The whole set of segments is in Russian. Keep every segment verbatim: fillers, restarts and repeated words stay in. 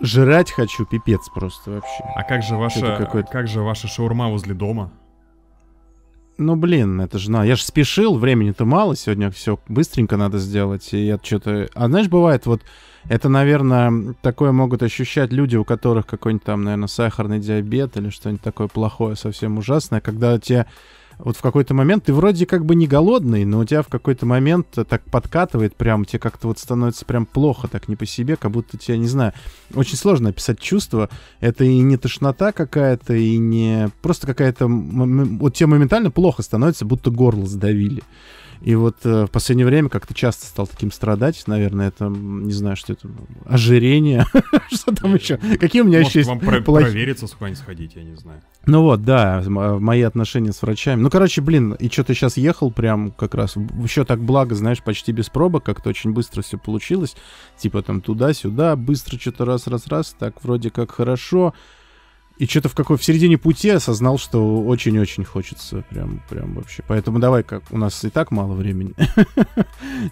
жрать хочу, пипец просто вообще. А как же ваша, как же ваша шаурма возле дома? Ну, блин, это же на... Я же спешил, времени-то мало, сегодня все быстренько надо сделать, и я что-то... А знаешь, бывает, вот, это, наверное, такое могут ощущать люди, у которых какой-нибудь там, наверное, сахарный диабет или что-нибудь такое плохое, совсем ужасное, когда тебе вот в какой-то момент, ты вроде как бы не голодный, но у тебя в какой-то момент так подкатывает прям, тебе как-то вот становится прям плохо, так не по себе, как будто тебе, не знаю, очень сложно описать чувство, это и не тошнота какая-то, и не... Просто какая-то... Вот тебе моментально плохо становится, будто горло сдавили. И вот э, в последнее время как-то часто стал таким страдать. Наверное, это, не знаю, что это, ожирение, что там еще. Какие у меня еще есть... Может, вам провериться, с куда-нибудь сходить, я не знаю. Ну вот, да, мои отношения с врачами. Ну, короче, блин, и что-то сейчас ехал прям как раз. Еще так благо, знаешь, почти без пробок, как-то очень быстро все получилось. Типа там туда-сюда, быстро что-то раз-раз-раз, так вроде как хорошо. И что-то в какой в середине пути осознал, что очень-очень хочется. Прям, прям вообще. Поэтому давай, как у нас и так мало времени.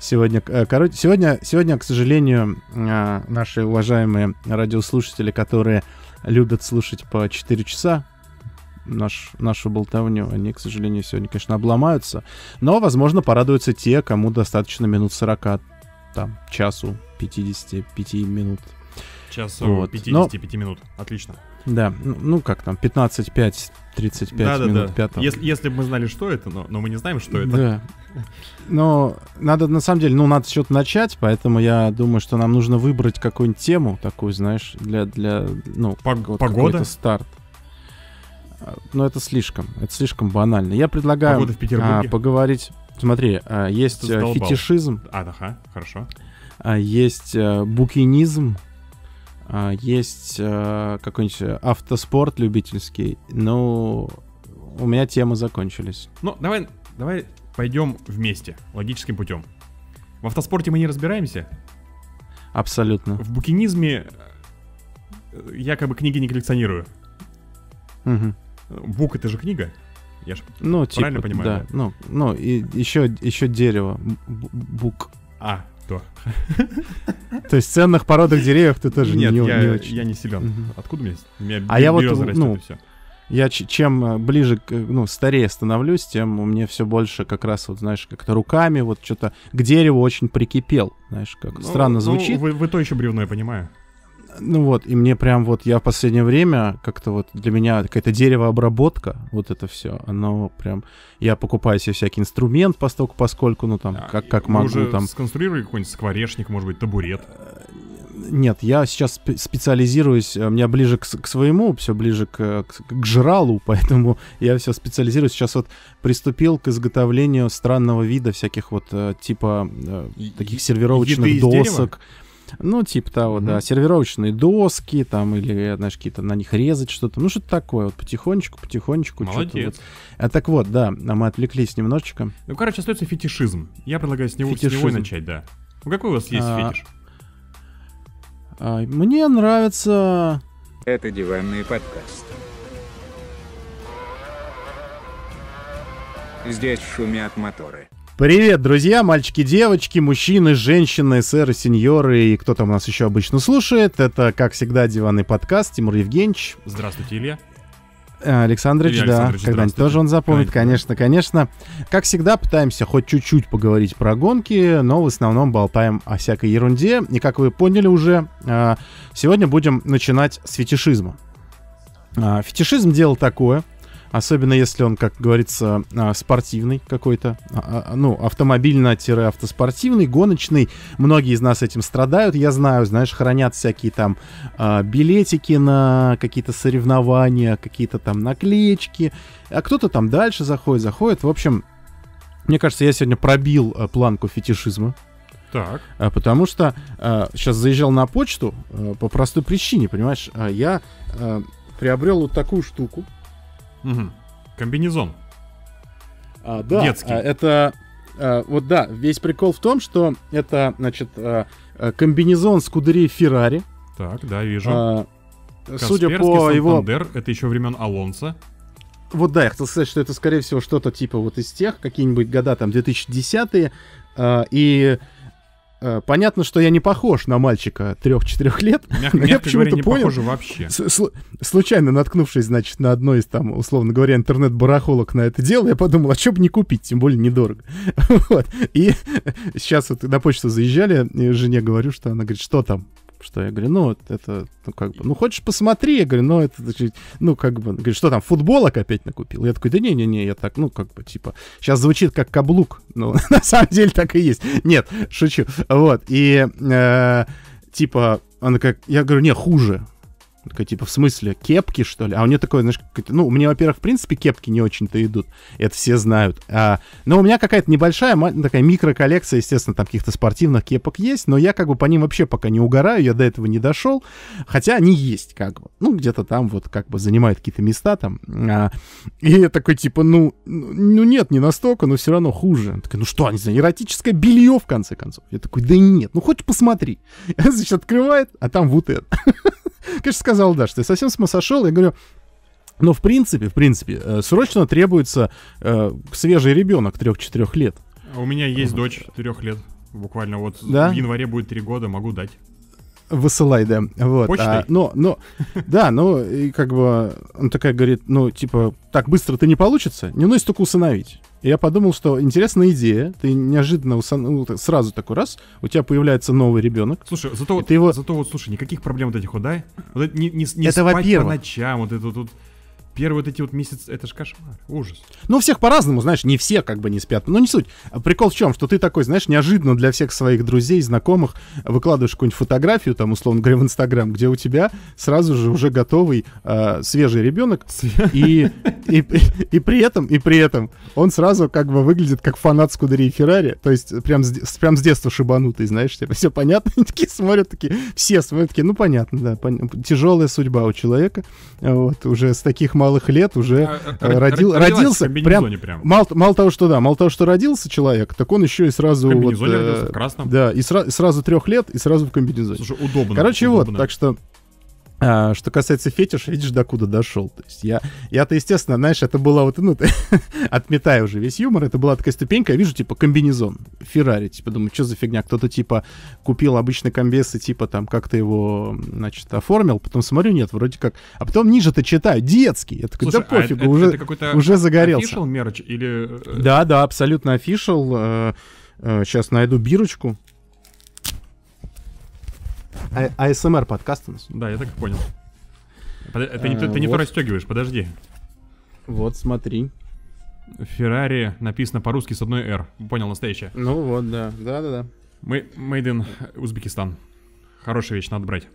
Сегодня, короче, сегодня, сегодня, к сожалению, наши уважаемые радиослушатели, которые любят слушать по четыре часа наш, нашу болтовню, они, к сожалению, сегодня, конечно, обломаются. Но, возможно, порадуются те, кому достаточно минут сорока, там, часу, пятидесяти пяти минут. Часу вот. пятидесяти пяти Но... минут. Отлично. Да, ну как там, пятнадцать, пять, тридцать пять да, минут, да, да. пять. Если, если бы мы знали, что это, но, но мы не знаем, что это. Да. Но надо, на самом деле, ну надо с чего-то начать, поэтому я думаю, что нам нужно выбрать какую-нибудь тему такую, знаешь, для, для ну, Пог- погода? Старт. Но это слишком, это слишком банально. Я предлагаю погода в Петербурге. А, поговорить, смотри, а, есть фетишизм. А, да, хорошо. А, есть а, букинизм. Есть э, какой-нибудь автоспорт любительский, но у меня темы закончились. Ну, давай, давай пойдем вместе, логическим путем. В автоспорте мы не разбираемся? Абсолютно. В букинизме я как бы книги не коллекционирую. Угу. Бук — это же книга. Я же ну, правильно типа, понимаю? Да. Да? Ну, ну, и еще, еще дерево. Бук. А, то есть в ценных породах деревьев ты тоже не очень. Я не силен. Откуда мне? У меня береза растет и все. Я чем ближе, ну, старее становлюсь, тем мне все больше как раз, вот, знаешь, как-то руками вот что-то к дереву очень прикипел. Знаешь, как странно звучит. Вы то еще бревно, я понимаю. Ну вот, и мне прям вот, я в последнее время как-то вот, для меня какая-то деревообработка, вот это все, оно прям, я покупаю себе всякий инструмент постольку, поскольку, ну там, а, как, как могу уже там... сконструировали какой-нибудь скворечник, может быть, табурет? Нет, я сейчас специализируюсь, у меня ближе к, к своему, все ближе к, к, к жралу, поэтому я все специализируюсь. Сейчас вот приступил к изготовлению странного вида всяких вот, типа, таких сервировочных досок. Ну, типа того, mm-hmm. да, сервировочные доски, там, или, знаешь, какие-то на них резать что-то, ну, что-то такое, вот, потихонечку, потихонечку. Молодец. Вот. А, так вот, да, мы отвлеклись немножечко. Ну, короче, остается фетишизм. Я предлагаю с него, с него начать, да. Ну, какой у вас есть а... фетиш? А, мне нравится... Это диванный подкаст. Здесь шумят моторы. Привет, друзья, мальчики, девочки, мужчины, женщины, сэры, сеньоры и кто там нас еще обычно слушает. Это, как всегда, диванный подкаст. Тимур Евгеньевич. Здравствуйте, Илья. Александрович, Илья да, Александрович, когда-нибудь тоже он запомнит, конечно, конечно. Как всегда, пытаемся хоть чуть-чуть поговорить про гонки, но в основном болтаем о всякой ерунде. И, как вы поняли уже, сегодня будем начинать с фетишизма. Фетишизм — дело такое. Особенно если он, как говорится, спортивный какой-то, ну, автомобильно-автоспортивный, гоночный. Многие из нас этим страдают, я знаю, знаешь, хранят всякие там билетики на какие-то соревнования, какие-то там наклеечки, а кто-то там дальше заходит, заходит. В общем, мне кажется, я сегодня пробил планку фетишизма. Так. Потому что сейчас заезжал на почту по простой причине, понимаешь, я приобрел вот такую штуку. Угу. Комбинезон. А, да, детский. Это а, вот да, весь прикол в том, что это, значит, а, комбинезон Скудерии Феррари. Так, да, вижу. А, судя по его. Это еще времен Алонсо. Вот да, я хотел сказать, что это, скорее всего, что-то типа вот из тех, какие-нибудь года там две тысячи десятые. А, и Понятно, что я не похож на мальчика трех-четырех лет. Мягко, но я почему-то не понял, вообще. С, случайно наткнувшись, значит, на одной из там, условно говоря, интернет-барахолок на это дело, я подумал, а что бы не купить, тем более недорого. Вот. И сейчас вот на почту заезжали, и жене говорю, что она говорит, что там? Что я говорю, ну, это, ну, как бы, ну, хочешь, посмотри, я говорю, ну, это, ну, как бы, говорит, что там, футболок опять накупил? Я такой, да не-не-не, я так, ну, как бы, типа, сейчас звучит как каблук, но на самом деле так и есть. Нет, шучу, вот, и, э, типа, она как, я говорю, не, хуже. Такая, типа, в смысле, кепки, что ли? А у нее такое, знаешь, ну, у меня, во-первых, в принципе, кепки не очень-то идут, это все знают. А, но у меня какая-то небольшая, такая микроколлекция, естественно, там каких-то спортивных кепок есть, но я как бы по ним вообще пока не угораю, я до этого не дошел, хотя они есть как бы, ну, где-то там вот как бы занимают какие-то места там. А, и я такой, типа, ну, ну, нет, не настолько, но все равно хуже. Такая, ну что, не знаю, эротическое белье, в конце концов. Я такой, да нет, ну, хоть посмотри. Значит, открывает, а там вот это. Конечно, сказал, да, что я совсем с ума сошел. Я говорю, ну, в принципе, в принципе, срочно требуется э, свежий ребенок трех-четырех лет. У меня есть вот. Дочь четырех лет. Буквально вот да? В январе будет три года, могу дать. Высылай, да. Вот. Почтой? А, но, но, да, ну, и как бы он такая говорит, ну, типа, так быстро-то не получится, не нужно только усыновить. И я подумал, что интересная идея. Ты неожиданно усану... сразу такой раз, у тебя появляется новый ребенок. Слушай, зато, вот, его... зато вот, слушай, никаких проблем вот этих вот, да? Вот это не, не, не это спать во-первых. По ночам, вот это вот... Первые вот эти вот месяцы, это ж кошмар, ужас. Ну, всех по-разному, знаешь, не все как бы не спят. Но не суть. Прикол в чем, что ты такой, знаешь, неожиданно для всех своих друзей, знакомых выкладываешь какую-нибудь фотографию, там, условно говоря, в Инстаграм, где у тебя сразу же уже готовый э, свежий ребенок. И, и, и, и при этом, и при этом он сразу как бы выглядит как фанат Скудерии Феррари. То есть прям с, прям с детства шибанутый, знаешь, типа, все понятно. Они такие смотрят, такие, все смотрят, такие, ну, понятно, да, пон... тяжелая судьба у человека. Вот, уже с таких малых лет уже а, родил, родился прям, прям. Мало, мало того, что да, мало того, что родился человек, так он еще и сразу в комбинезоне вот, родился, в красном. Да, и, сра- и сразу трех лет, и сразу в комбинезоне. Слушай, удобно. Короче, удобно. Вот, так что а, что касается фетиша, видишь, докуда дошел. То есть я, я-то, естественно, знаешь, это была вот, ну, отметая уже весь юмор, это была такая ступенька, я вижу, типа, комбинезон Феррари, типа, думаю, что за фигня, кто-то, типа, купил обычный комбез и, типа, там, как-то его, значит, оформил, потом смотрю, нет, вроде как, а потом ниже-то читаю, детский, я такой, слушай, да пофигу, а уже, это уже загорелся. Official мерч или... Да, да, абсолютно official, сейчас найду бирочку. А- АСМР подкаст у нас. Да, я так и понял. Под... Ты, а, не, ты, вот. Ты не то расстегиваешь, подожди. Вот, смотри. Феррари написано по-русски с одной «Р». Понял, настоящее. Ну вот, да. Да-да-да. Мы... Made in Узбекистан. Хорошая вещь, надо брать.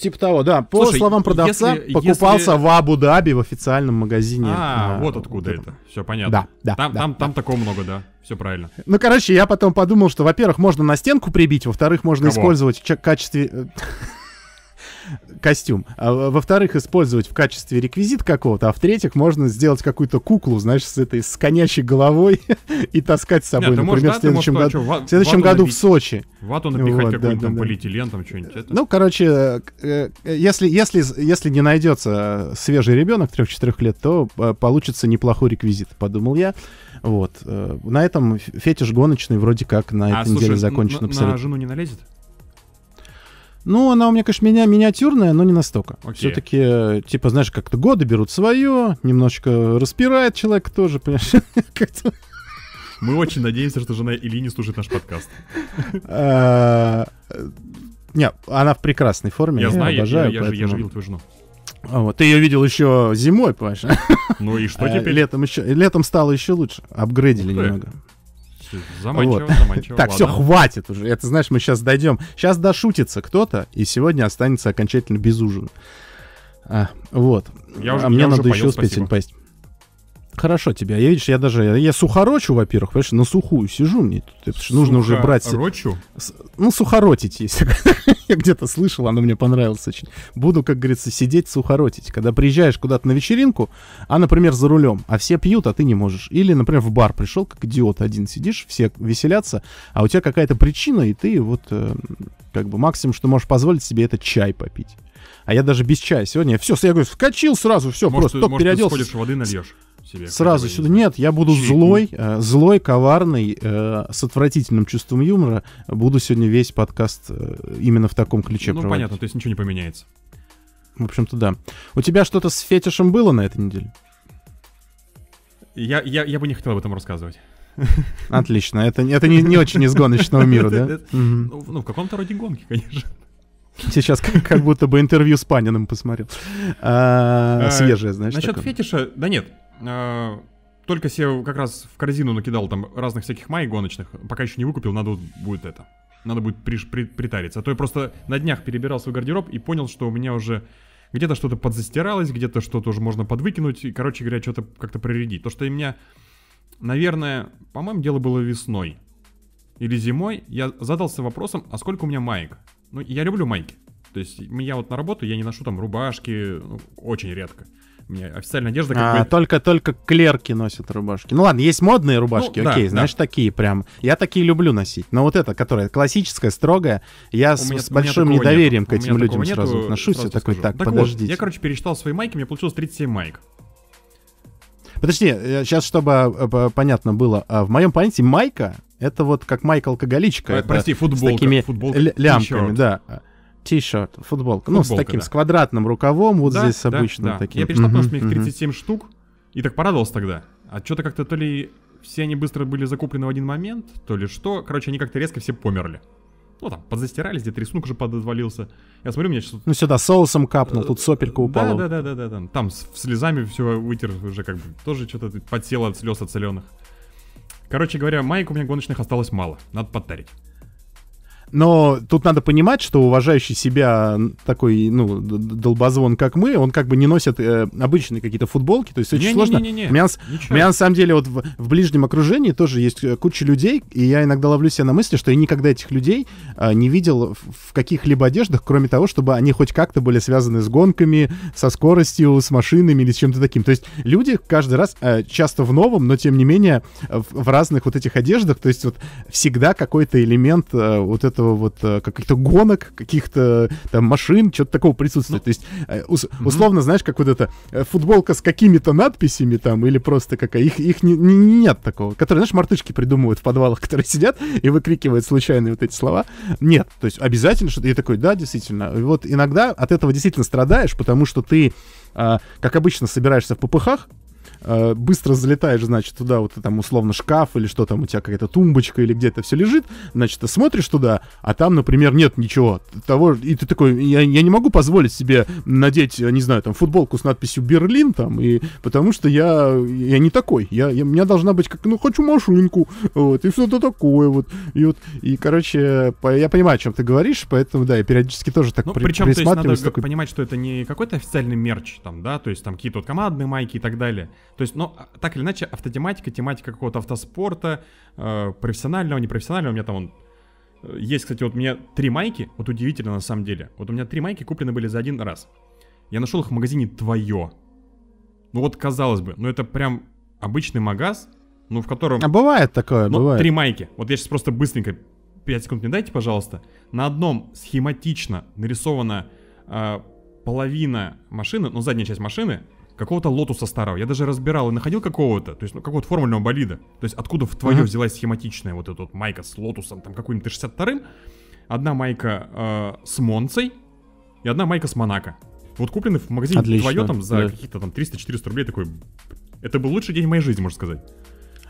Типа того, да. По слушай, словам продавца, если, покупался если... в Абу-Даби в официальном магазине. А, а вот откуда вот это. это. Все понятно. Да, да, там, да, там, да. Там такого много, да. Все правильно. Ну, короче, я потом подумал, что, во-первых, можно на стенку прибить, во-вторых, можно кого? Использовать в качестве... костюм. А, во-вторых, использовать в качестве реквизит какого-то, а в-третьих, можно сделать какую-то куклу, знаешь, с этой с конящей головой и таскать с собой, нет, например, можешь, в следующем да, году, можешь, в следующем году напить, в Сочи. Вату напихать вот, какой-нибудь да, да, да. полиэтилен, там что-нибудь. Это... Ну, короче, если, если, если не найдется свежий ребенок трех-четырех лет, то получится неплохой реквизит, подумал я. Вот. На этом фетиш гоночный вроде как на а, этой неделе закончен на, абсолютно. На жену не налезет? Ну, она у меня, конечно, меня миниатюрная, но не настолько. Okay. Все-таки, типа, знаешь, как-то годы берут свое, немножечко распирает человек тоже, понимаешь? Мы очень надеемся, что жена Ильи не слушает наш подкаст. Не, она в прекрасной форме. Я знаю, я же видел твою жену. Вот, ты ее видел еще зимой, понимаешь? Ну и что теперь? Летом еще, летом стало еще лучше, апгрейдили немного. Заманчиво, вот. заманчиво. Так, ладно. Все, хватит уже. Это, знаешь, мы сейчас дойдем. Сейчас дошутится кто-то, и сегодня останется окончательно без ужина. А, вот. Я а уже, мне я надо уже еще поел, успеть спасибо. Поесть. Хорошо тебя. Я, видишь, я даже... Я, я сухорочу, во-первых, понимаешь, на сухую сижу мне тут. Сухорочу? Нужно уже брать... Сухорочу? Ну, сухоротить, если... Я где-то слышал, оно мне понравилось очень. Буду, как говорится, сидеть сухоротить. Когда приезжаешь куда-то на вечеринку, а, например, за рулем, а все пьют, а ты не можешь. Или, например, в бар пришел, как идиот один сидишь, все веселятся, а у тебя какая-то причина, и ты вот... Э, как бы максимум, что можешь позволить себе, это чай попить. А я даже без чая сегодня... Все, я говорю, вскочил сразу, все, может, просто ты, только может, переоделся. Может, ты сходишь, воды нальешь. себе? Сразу сюда. Нет, я буду Читный. злой, злой, коварный, с отвратительным чувством юмора. Буду сегодня весь подкаст именно в таком ключе ну, проводить. Ну, понятно, то есть ничего не поменяется. В общем-то, да. У тебя что-то с фетишем было на этой неделе? Я, я, я бы не хотел об этом рассказывать. Отлично. Это, это не, не очень из гоночного мира, да? Ну, в каком-то роде гонки, конечно. Сейчас как, как будто бы интервью с Паниным посмотрел. А, свежее, знаешь. Насчет такое. Фетиша, да нет. А, только себе как раз в корзину накидал там разных всяких май гоночных. Пока еще не выкупил, надо будет это. Надо будет приш, при, притариться. А то я просто на днях перебирал свой гардероб и понял, что у меня уже где-то что-то подзастиралось, где-то что-то уже можно подвыкинуть. И, короче говоря, что-то как-то прорядить. То, что у меня, наверное, по-моему, дело было весной или зимой. Я задался вопросом, а сколько у меня маек? Ну, я люблю майки. То есть, я вот на работу, я не ношу там рубашки, ну, очень редко. У меня официальная одежда как а, бы... Только-только клерки носят рубашки. Ну ладно, есть модные рубашки, ну, окей, да, знаешь, да. такие прям. Я такие люблю носить. Но вот эта, которая классическая, строгая, я у с, меня, с большим недоверием нету. К этим людям нету, сразу отношусь. Я такой, так, так подождите. Вот, я, короче, пересчитал свои майки, у меня получилось тридцать семь майк. Подожди, сейчас, чтобы понятно было, в моем понятии майка... Это вот как майка-алкоголичка. Прости, футболка. С такими футболка, лямками, t-shirt. Да. Ти-шерт, футболка. футболка. Ну, с таким, да. с квадратным рукавом, вот да, здесь да, обычно да. такие. Я перечитал, потому что у них тридцать семь штук, и так порадовался тогда. А что-то как-то то ли все они быстро были закуплены в один момент, то ли что. Короче, они как-то резко все померли. Ну, там, подзастирались, где-то рисунок уже подвалился. Я смотрю, у меня сейчас... Ну, сюда соусом капнул, тут сопелька упала. Да-да-да, там, там с слезами все вытер уже как бы. Тоже что-то подсело от слез от соленых. Короче говоря, майк у меня гоночных осталось мало. Надо подтарить. Но тут надо понимать, что уважающий себя такой, ну, долбозвон, как мы, он как бы не носит э, обычные какие-то футболки. То есть очень не, сложно. Не, не, не, не. У, меня, у меня на самом деле вот в, в ближнем окружении тоже есть куча людей, и я иногда ловлю себя на мысли, что я никогда этих людей э, не видел в, в каких-либо одеждах, кроме того, чтобы они хоть как-то были связаны с гонками, со скоростью, с машинами или с чем-то таким. То есть люди каждый раз, э, часто в новом, но тем не менее в, в разных вот этих одеждах, то есть вот всегда какой-то элемент э, вот этого вот каких-то гонок, каких-то там машин, что-то такого присутствует. Ну, то есть, ус- угу. условно, знаешь, как вот эта футболка с какими-то надписями там, или просто какая, их, их не, не, нет такого. Которые, знаешь, мартышки придумывают в подвалах, которые сидят и выкрикивают случайные вот эти слова. Нет, то есть обязательно что-то. И такой, да, действительно. И вот иногда от этого действительно страдаешь, потому что ты, как обычно, собираешься в попыхах, быстро залетаешь, значит, туда вот там условно шкаф или что там у тебя, какая-то тумбочка или где-то все лежит, значит, ты смотришь туда, а там, например, нет ничего того, и ты такой, я, я не могу позволить себе надеть, не знаю, там, футболку с надписью «Берлин» там, и, потому что я, я не такой, я, я, у меня должна быть как, ну, хочу машинку, вот, и все это такое, вот, и вот, и, короче, по, я понимаю, о чем ты говоришь, поэтому, да, я периодически тоже так ну, при, причем, присматриваюсь. Причем, то есть, надо такой... понимать, что это не какой-то официальный мерч, там, да, то есть, там, какие-то вот командные майки и так далее. То есть, ну, так или иначе, автотематика, тематика какого-то автоспорта, э, профессионального, непрофессионального. У меня там он... Есть, кстати, вот у меня три майки, вот удивительно на самом деле. Вот у меня три майки куплены были за один раз. Я нашел их в магазине «Твое». Ну вот, казалось бы, ну это прям обычный магаз, ну в котором... А бывает такое, ну, бывает. Три майки. Вот я сейчас просто быстренько, пять секунд мне дайте, пожалуйста. На одном схематично нарисована э, половина машины, ну задняя часть машины... Какого-то лотуса старого. Я даже разбирал и находил какого-то, то есть, ну, какого-то формульного болида. То есть, откуда в твою uh-huh. взялась схематичная вот эта вот майка с лотусом, там, какой-нибудь шестьдесят вторым. Одна майка э, с Монцей и одна майка с Монако. Вот куплены в магазине «Твое» там за да. какие-то там триста-четыреста рублей. Такой, это был лучший день в моей жизни, можно сказать.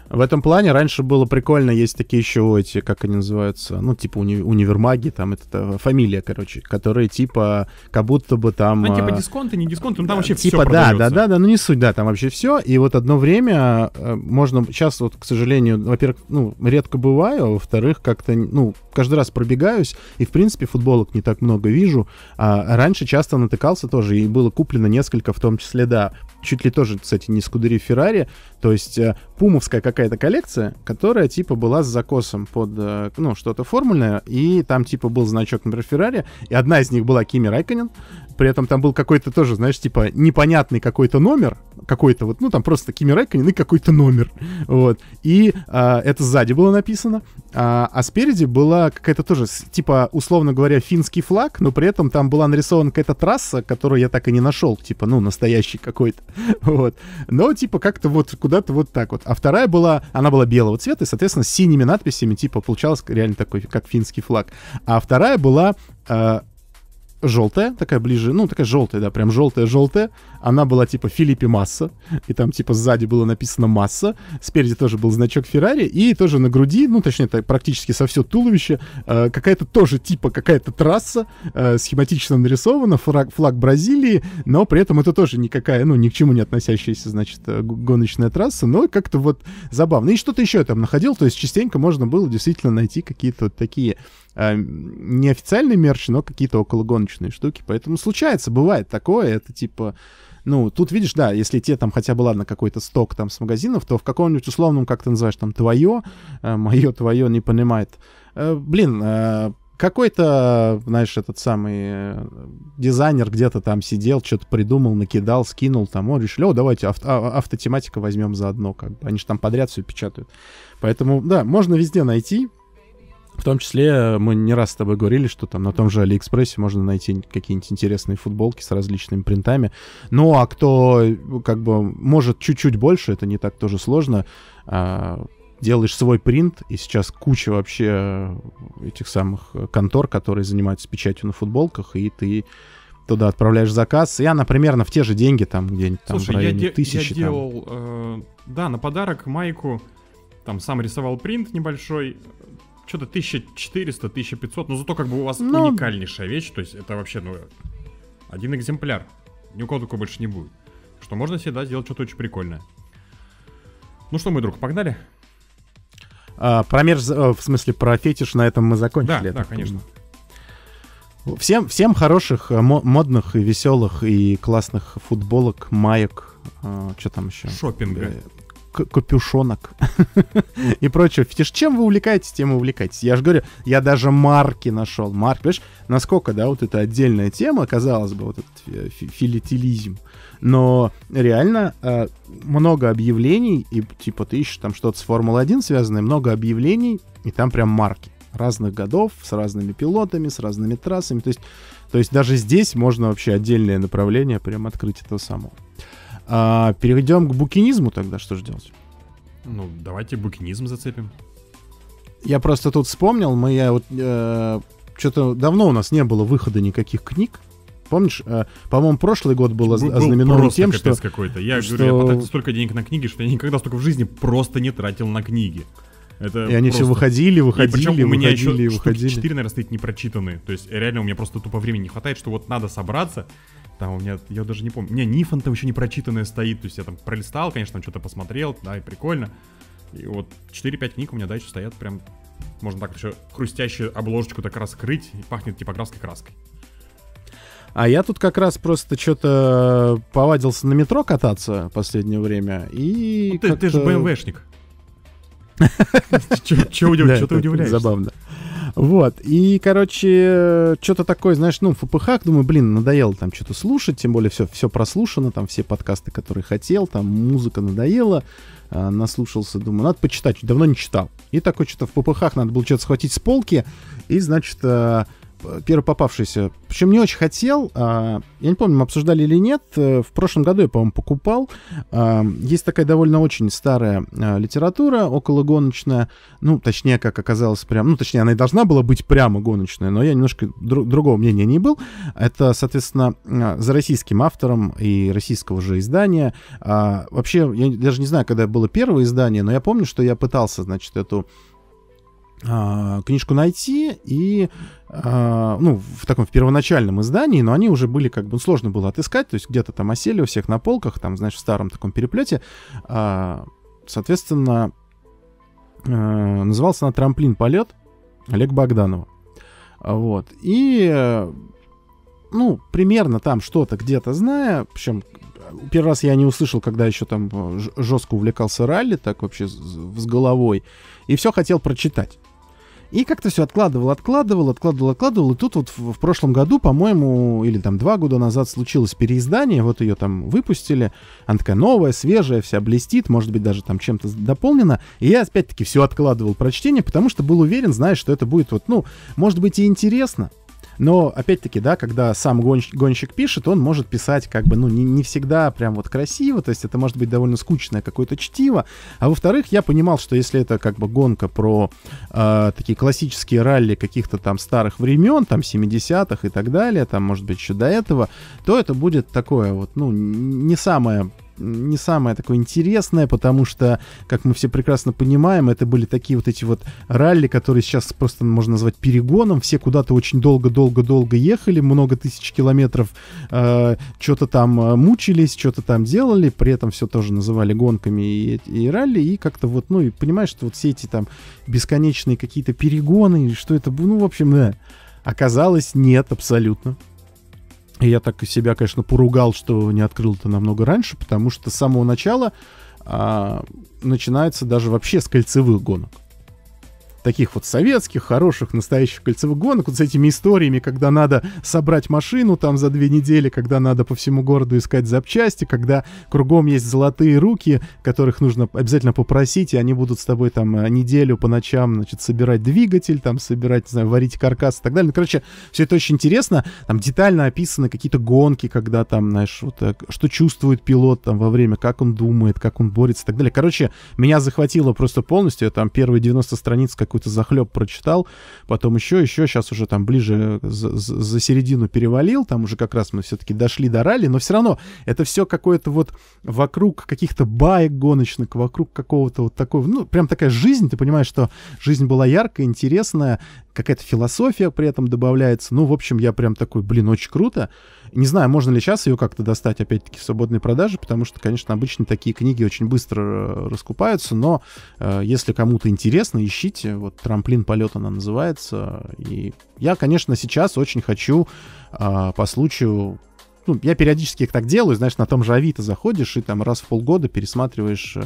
В этом плане раньше было прикольно, есть такие еще эти, как они называются, ну, типа уни- универмаги, там, это фамилия, короче, которые, типа, как будто бы там... Ну, типа дисконты, не дисконты, ну, там вообще типа, все продается. Да, да, да, ну, не суть, да, там вообще все, и вот одно время можно... Сейчас вот, к сожалению, во-первых, ну, редко бываю, а во-вторых, как-то, ну, каждый раз пробегаюсь, и, в принципе, футболок не так много вижу, а раньше часто натыкался тоже, и было куплено несколько, в том числе, да, чуть ли тоже, кстати, не Скудерия Феррари, то есть пумовская как какая-то коллекция, которая типа была с закосом под, ну, что-то формульное, и там типа был значок, например, Ferrari, и одна из них была Кими Райкконен, при этом там был какой-то тоже, знаешь, типа непонятный какой-то номер, какой-то вот, ну, там просто Кими Райкконен и какой-то номер, вот, и а, это сзади было написано, а, а спереди была какая-то тоже, типа, условно говоря, финский флаг, но при этом там была нарисована какая-то трасса, которую я так и не нашел, типа, ну, настоящий какой-то, вот, но, типа, как-то вот куда-то вот так вот, а вторая была, она была белого цвета, и, соответственно, с синими надписями, типа, получалось реально такой, как финский флаг, а вторая была... А, желтая, такая ближе, ну, такая желтая, да, прям желтая-желтая. Она была, типа, Филипе Масса. И там, типа, сзади было написано Масса. Спереди тоже был значок Феррари. И тоже на груди, ну, точнее, так, практически со все туловище, э, какая-то тоже, типа, какая-то трасса, э, схематично нарисована, флаг, флаг Бразилии, но при этом это тоже никакая, ну, ни к чему не относящаяся, значит, гоночная трасса, но как-то вот забавно. И что-то еще я там находил, то есть частенько можно было действительно найти какие-то вот такие... не официальный мерч, но какие-то окологоночные штуки. Поэтому случается, бывает такое. Это типа... Ну, тут видишь, да, если те там хотя бы, ладно, какой-то сток там с магазинов, то в каком-нибудь условном, как ты называешь, там, твое, мое, твое, не понимает. Блин, какой-то, знаешь, этот самый дизайнер где-то там сидел, что-то придумал, накидал, скинул там, о, решили, о, давайте авто, автотематика возьмем заодно, как бы. Они же там подряд все печатают. Поэтому, да, можно везде найти. В том числе мы не раз с тобой говорили, что там на том же Алиэкспрессе можно найти какие-нибудь интересные футболки с различными принтами. Ну, а кто как бы может чуть-чуть больше, это не так тоже сложно. А, делаешь свой принт, и сейчас куча вообще этих самых контор, которые занимаются печатью на футболках, и ты туда отправляешь заказ. Я, например, в те же деньги, там где-нибудь там в районе тысячи. Я делал, э, да, на подарок майку, там сам рисовал принт небольшой, что-то тысяча четыреста - тысяча пятьсот, но зато как бы у вас но... уникальнейшая вещь, то есть это вообще, ну, один экземпляр, ни у кого такого больше не будет. Что можно всегда сделать что-то очень прикольное. Ну что, мой друг, погнали? А, про мерз... в смысле, про фетиш на этом мы закончили. Да, да, конечно. Всем, всем хороших, модных, и веселых и классных футболок, маек, а, что там еще? Шоппинга. Капюшонок и прочего. Фетиш. Чем вы увлекаетесь, тем и увлекаетесь. Я же говорю, я даже марки нашел. Марки, понимаешь, насколько, да, вот это отдельная тема, казалось бы, вот этот филателизм. Но реально э, много объявлений, и типа ты ищешь там что-то с Формулой один связанное, много объявлений, и там прям марки разных годов, с разными пилотами, с разными трассами. То есть, то есть даже здесь можно вообще отдельное направление прям открыть этого самого. А, перейдем к букинизму тогда, что же делать? Ну, давайте букинизм зацепим. Я просто тут вспомнил, мы я вот э, что-то давно у нас не было выхода никаких книг. Помнишь, э, по-моему, прошлый год был, был ознаменован тем, что... Просто капец какой-то. Я, что... говорю, я потратил столько денег на книги, что я никогда столько в жизни просто не тратил на книги. Это и просто... они все выходили, выходили, и причем у меня выходили, еще выходили. четыре, наверное, стоит непрочитанные. То есть реально у меня просто тупо времени не хватает, что вот надо собраться. Там у меня, я даже не помню, у меня Нифон там еще не прочитанная стоит, то есть я там пролистал, конечно, там что-то посмотрел, да, и прикольно. И вот четыре-пять книг у меня дальше стоят прям, можно так еще хрустящую обложечку так раскрыть, и пахнет типографской краской. А я тут как раз просто что-то повадился на метро кататься в последнее время, и... Ну, ты, ты же БМВшник. Чего ты удивляешься? Забавно. Вот, и, короче, что-то такое, знаешь, ну, в ФПХ, думаю, блин, надоело там что-то слушать, тем более все, все прослушано, там все подкасты, которые хотел, там музыка надоела, э, наслушался, думаю, надо почитать, давно не читал. И такое что-то в ППХ надо было что-то схватить с полки, и, значит, э, первый попавшийся, причем не очень хотел, э, я не помню, мы обсуждали или нет, э, в прошлом году я, по-моему, покупал, э, есть такая довольно очень старая э, литература, окологоночная, ну, точнее, как оказалось, прям, ну, точнее, она и должна была быть прямо гоночная, но я немножко дру- другого мнения не был, это, соответственно, э, за российским автором и российского же издания, э, вообще, я даже не знаю, когда было первое издание, но я помню, что я пытался, значит, эту э, книжку найти, и Uh, ну, в таком в первоначальном издании, но они уже были как бы, сложно было отыскать, то есть где-то там осели у всех на полках, там, знаешь, в старом таком переплете. Uh, соответственно, uh, назывался она «Трамплин полет» Олег Богданова. Uh, вот. И, uh, ну, примерно там что-то где-то зная, причем первый раз я не услышал, когда еще там жестко увлекался ралли, так вообще с головой, и все хотел прочитать. И как-то все откладывал, откладывал, откладывал, откладывал. И тут вот в, в прошлом году, по-моему, или там два года назад случилось переиздание. Вот ее там выпустили. Она такая новая, свежая, вся блестит. Может быть, даже там чем-то дополнена. И я опять-таки все откладывал прочтение, потому что был уверен, знаешь, что это будет вот, ну, может быть, и интересно. Но, опять-таки, да, когда сам гонщик, гонщик пишет, он может писать как бы, ну, не, не всегда прям вот красиво, то есть это может быть довольно скучное какое-то чтиво. А во-вторых, я понимал, что если это как бы гонка про э, такие классические ралли каких-то там старых времен, там семидесятых и так далее, там, может быть, еще до этого, то это будет такое вот, ну, не самое... не самое такое интересное, потому что, как мы все прекрасно понимаем, это были такие вот эти вот ралли, которые сейчас просто можно назвать перегоном. Все куда-то очень долго-долго-долго ехали, много тысяч километров, э, что-то там мучились, что-то там делали, при этом все тоже называли гонками и, и ралли, и как-то вот, ну, и понимаешь, что вот все эти там бесконечные какие-то перегоны, что это, ну, в общем, да, оказалось, нет, абсолютно. И я так себя, конечно, поругал, что не открыл это намного раньше, потому что с самого начала а, начинается даже вообще с кольцевых гонок. Таких вот советских, хороших, настоящих кольцевых гонок. Вот с этими историями, когда надо собрать машину там за две недели, когда надо по всему городу искать запчасти, когда кругом есть золотые руки, которых нужно обязательно попросить, и они будут с тобой там неделю по ночам, значит, собирать двигатель, там, собирать, не знаю, варить каркас и так далее. Ну, короче, все это очень интересно. Там детально описаны какие-то гонки, когда там, знаешь, вот так, что чувствует пилот там во время, как он думает, как он борется и так далее. Короче, меня захватило просто полностью. Я там первые девяносто страниц какой-то какой-то захлеб прочитал, потом еще, еще, сейчас уже там ближе за, за середину перевалил, там уже как раз мы все-таки дошли до ралли, но все равно это все какое-то вот вокруг каких-то баек гоночных, вокруг какого-то вот такого, ну, прям такая жизнь, ты понимаешь, что жизнь была яркая, интересная, какая-то философия при этом добавляется, ну, в общем, я прям такой, блин, очень круто, не знаю, можно ли сейчас ее как-то достать, опять-таки, в свободной продаже, потому что, конечно, обычно такие книги очень быстро раскупаются, но э, если кому-то интересно, ищите. Вот «Трамплин полета» она называется. И я, конечно, сейчас очень хочу э, по случаю... Ну, я периодически их так делаю, знаешь, на том же Авито заходишь и там раз в полгода пересматриваешь,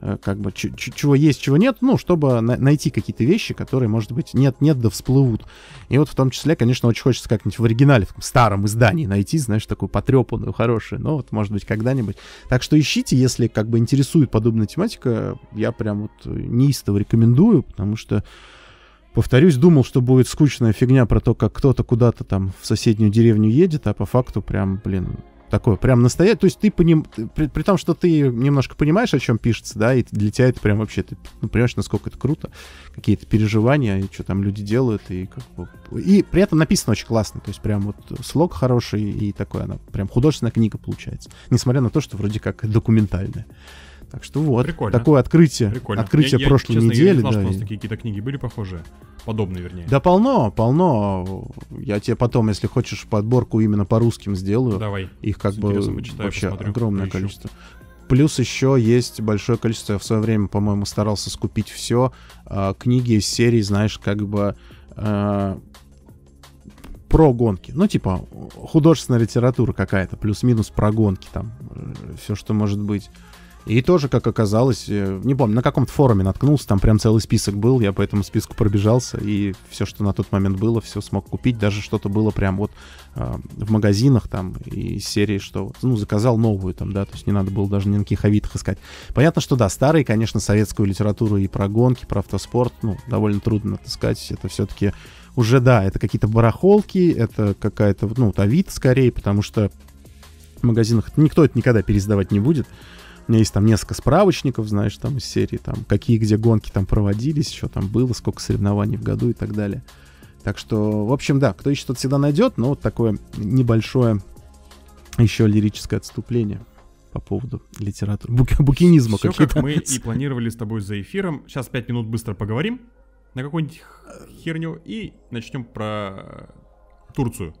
э, как бы, ч- ч- чего есть, чего нет, ну, чтобы на- найти какие-то вещи, которые, может быть, нет-нет, да всплывут. И вот в том числе, конечно, очень хочется как-нибудь в оригинале, в таком старом издании найти, знаешь, такую потрепанную, хорошую, ну, вот, может быть, когда-нибудь. Так что ищите, если, как бы, интересует подобная тематика, я прям вот неистово рекомендую, потому что, повторюсь, думал, что будет скучная фигня про то, как кто-то куда-то там в соседнюю деревню едет, а по факту прям, блин, такое, прям настоящее. То есть ты поним... при, при том, что ты немножко понимаешь, о чем пишется, да, и для тебя это прям вообще, ты, ну, понимаешь, насколько это круто, какие-то переживания, и что там люди делают, и как бы... И при этом написано очень классно, то есть прям вот слог хороший, и такое, она прям художественная книга получается, несмотря на то, что вроде как документальная. Так что вот, прикольно. Такое открытие, прикольно. Открытие я, я, прошлой честно, недели. Я не знал, да, что у нас и... такие какие-то книги были похожие, подобные вернее. Да полно, полно. Я тебе потом, если хочешь, подборку именно по русским сделаю. Давай. Их как бы почитаю, вообще посмотрю, огромное поищу. Количество. Плюс еще есть большое количество, я в свое время, по-моему, старался скупить все. Книги из серии, знаешь, как бы... про гонки, ну типа художественная литература какая-то, плюс-минус про гонки там, все, что может быть. И тоже, как оказалось, не помню, на каком-то форуме наткнулся, там прям целый список был, я по этому списку пробежался, и все, что на тот момент было, все смог купить, даже что-то было прям вот э, в магазинах там, из серии, что, ну, заказал новую там, да, то есть не надо было даже ни на каких авитах искать. Понятно, что да, старые, конечно, советскую литературу и про гонки, про автоспорт, ну, довольно трудно отыскать, это все-таки уже, да, это какие-то барахолки, это какая-то, ну, Авито скорее, потому что в магазинах никто это никогда пересдавать не будет. У меня есть там несколько справочников, знаешь, там из серии, там, какие где гонки там проводились, что там было, сколько соревнований в году и так далее. Так что, в общем, да, кто ищет, тот всегда найдет, но вот такое небольшое еще лирическое отступление по поводу литературы, бук- букинизма какие-то. Все, как мы и планировали с тобой за эфиром. Сейчас пять минут быстро поговорим на какую-нибудь херню и начнем про Турцию.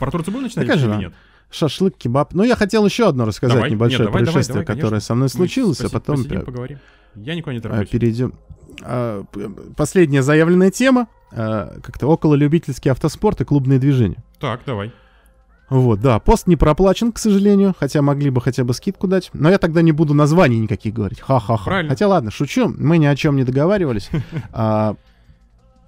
Про Турцию будем начинать или нет? Шашлык, кебаб. Ну, я хотел еще одно рассказать, давай. Небольшое Нет, давай, происшествие, давай, давай, которое конечно. Со мной случилось, спасибо, а потом... Посидим, поговорим. Я никуда не тороплюсь. Перейдем. Последняя заявленная тема. Как-то окололюбительский автоспорт и клубные движения. Так, давай. Вот, да, пост не проплачен, к сожалению, хотя могли бы хотя бы скидку дать. Но я тогда не буду названий никаких говорить. Ха-ха-ха. Хотя ладно, шучу, мы ни о чем не договаривались.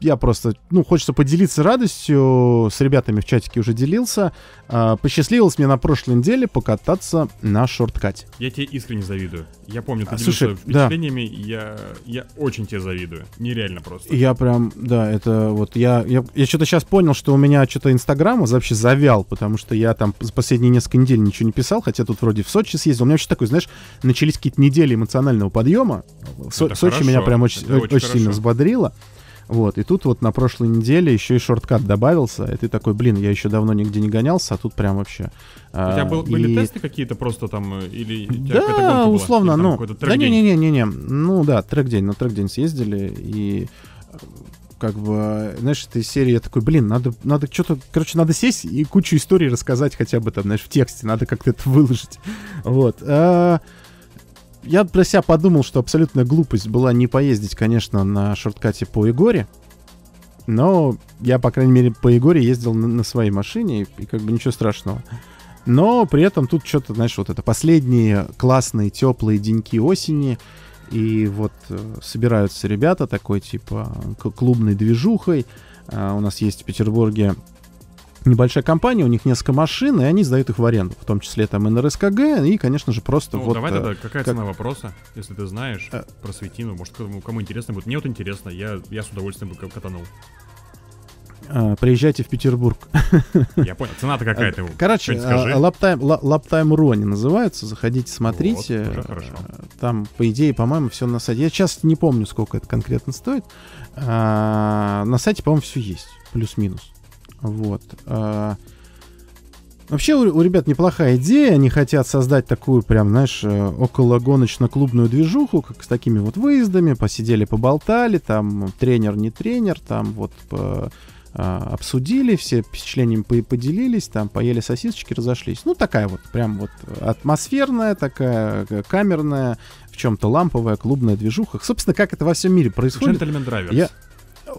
Я просто, ну, хочется поделиться радостью, с ребятами в чатике уже делился. Посчастливилось мне на прошлой неделе покататься на шорткате. Я тебе искренне завидую. Я помню, ты а, делился слушай, впечатлениями, да. я, я очень тебе завидую. Нереально просто. Я прям, да, это вот, я, я, я что-то сейчас понял, что у меня что-то Инстаграм вообще завял, потому что я там за последние несколько недель ничего не писал, хотя тут вроде в Сочи съездил. У меня вообще такой, знаешь, начались какие-то недели эмоционального подъема. Со- Сочи хорошо. меня прям очень, очень, очень сильно взбодрило. Вот, и тут вот на прошлой неделе еще и шорткат добавился, и ты такой, блин, я еще давно нигде не гонялся, а тут прям вообще... У тебя был, были и... тесты какие-то просто там, или... Да, условно, была? ну... Да не-не-не-не-не, ну да, трек-день, на трек-день съездили, и... Как бы, знаешь, этой серии я такой, блин, надо, надо что-то, короче, надо сесть и кучу историй рассказать хотя бы там, знаешь, в тексте, надо как-то это выложить, вот... Я про себя подумал, что абсолютная глупость была не поездить, конечно, на шорткате по Егоре. Но я, по крайней мере, по Егоре ездил на, на своей машине, и, и как бы ничего страшного. Но при этом тут что-то, знаешь, вот это последние классные теплые деньки осени. И вот э, собираются ребята такой, типа, клубной движухой. Э, у нас есть в Петербурге небольшая компания, у них несколько машин, и они сдают их в аренду, в том числе там и на эр эс ка гэ, и, конечно же, просто ну, вот... давай тогда, какая как... цена вопроса, если ты знаешь, а... просвети, ну, может, кому, кому интересно будет. Мне вот интересно, я, я с удовольствием бы катанул. А, приезжайте в Петербург. Я понял, цена-то какая-то. Короче, лаптайм точка ру они называются, заходите, смотрите. Вот, хорошо. Там, по идее, по-моему, все на сайте. Я сейчас не помню, сколько это конкретно стоит. А, на сайте, по-моему, все есть, плюс-минус. Вот. Вообще у ребят неплохая идея. Они хотят создать такую прям, знаешь, окологоночно-клубную движуху, как с такими вот выездами. Посидели, поболтали, там тренер, не тренер, там вот обсудили, все впечатлениями поделились, там поели сосисочки, разошлись. Ну, такая вот, прям вот атмосферная, такая камерная, в чем-то ламповая клубная движуха. Собственно, как это во всем мире происходит. Джентльмен Драйверс.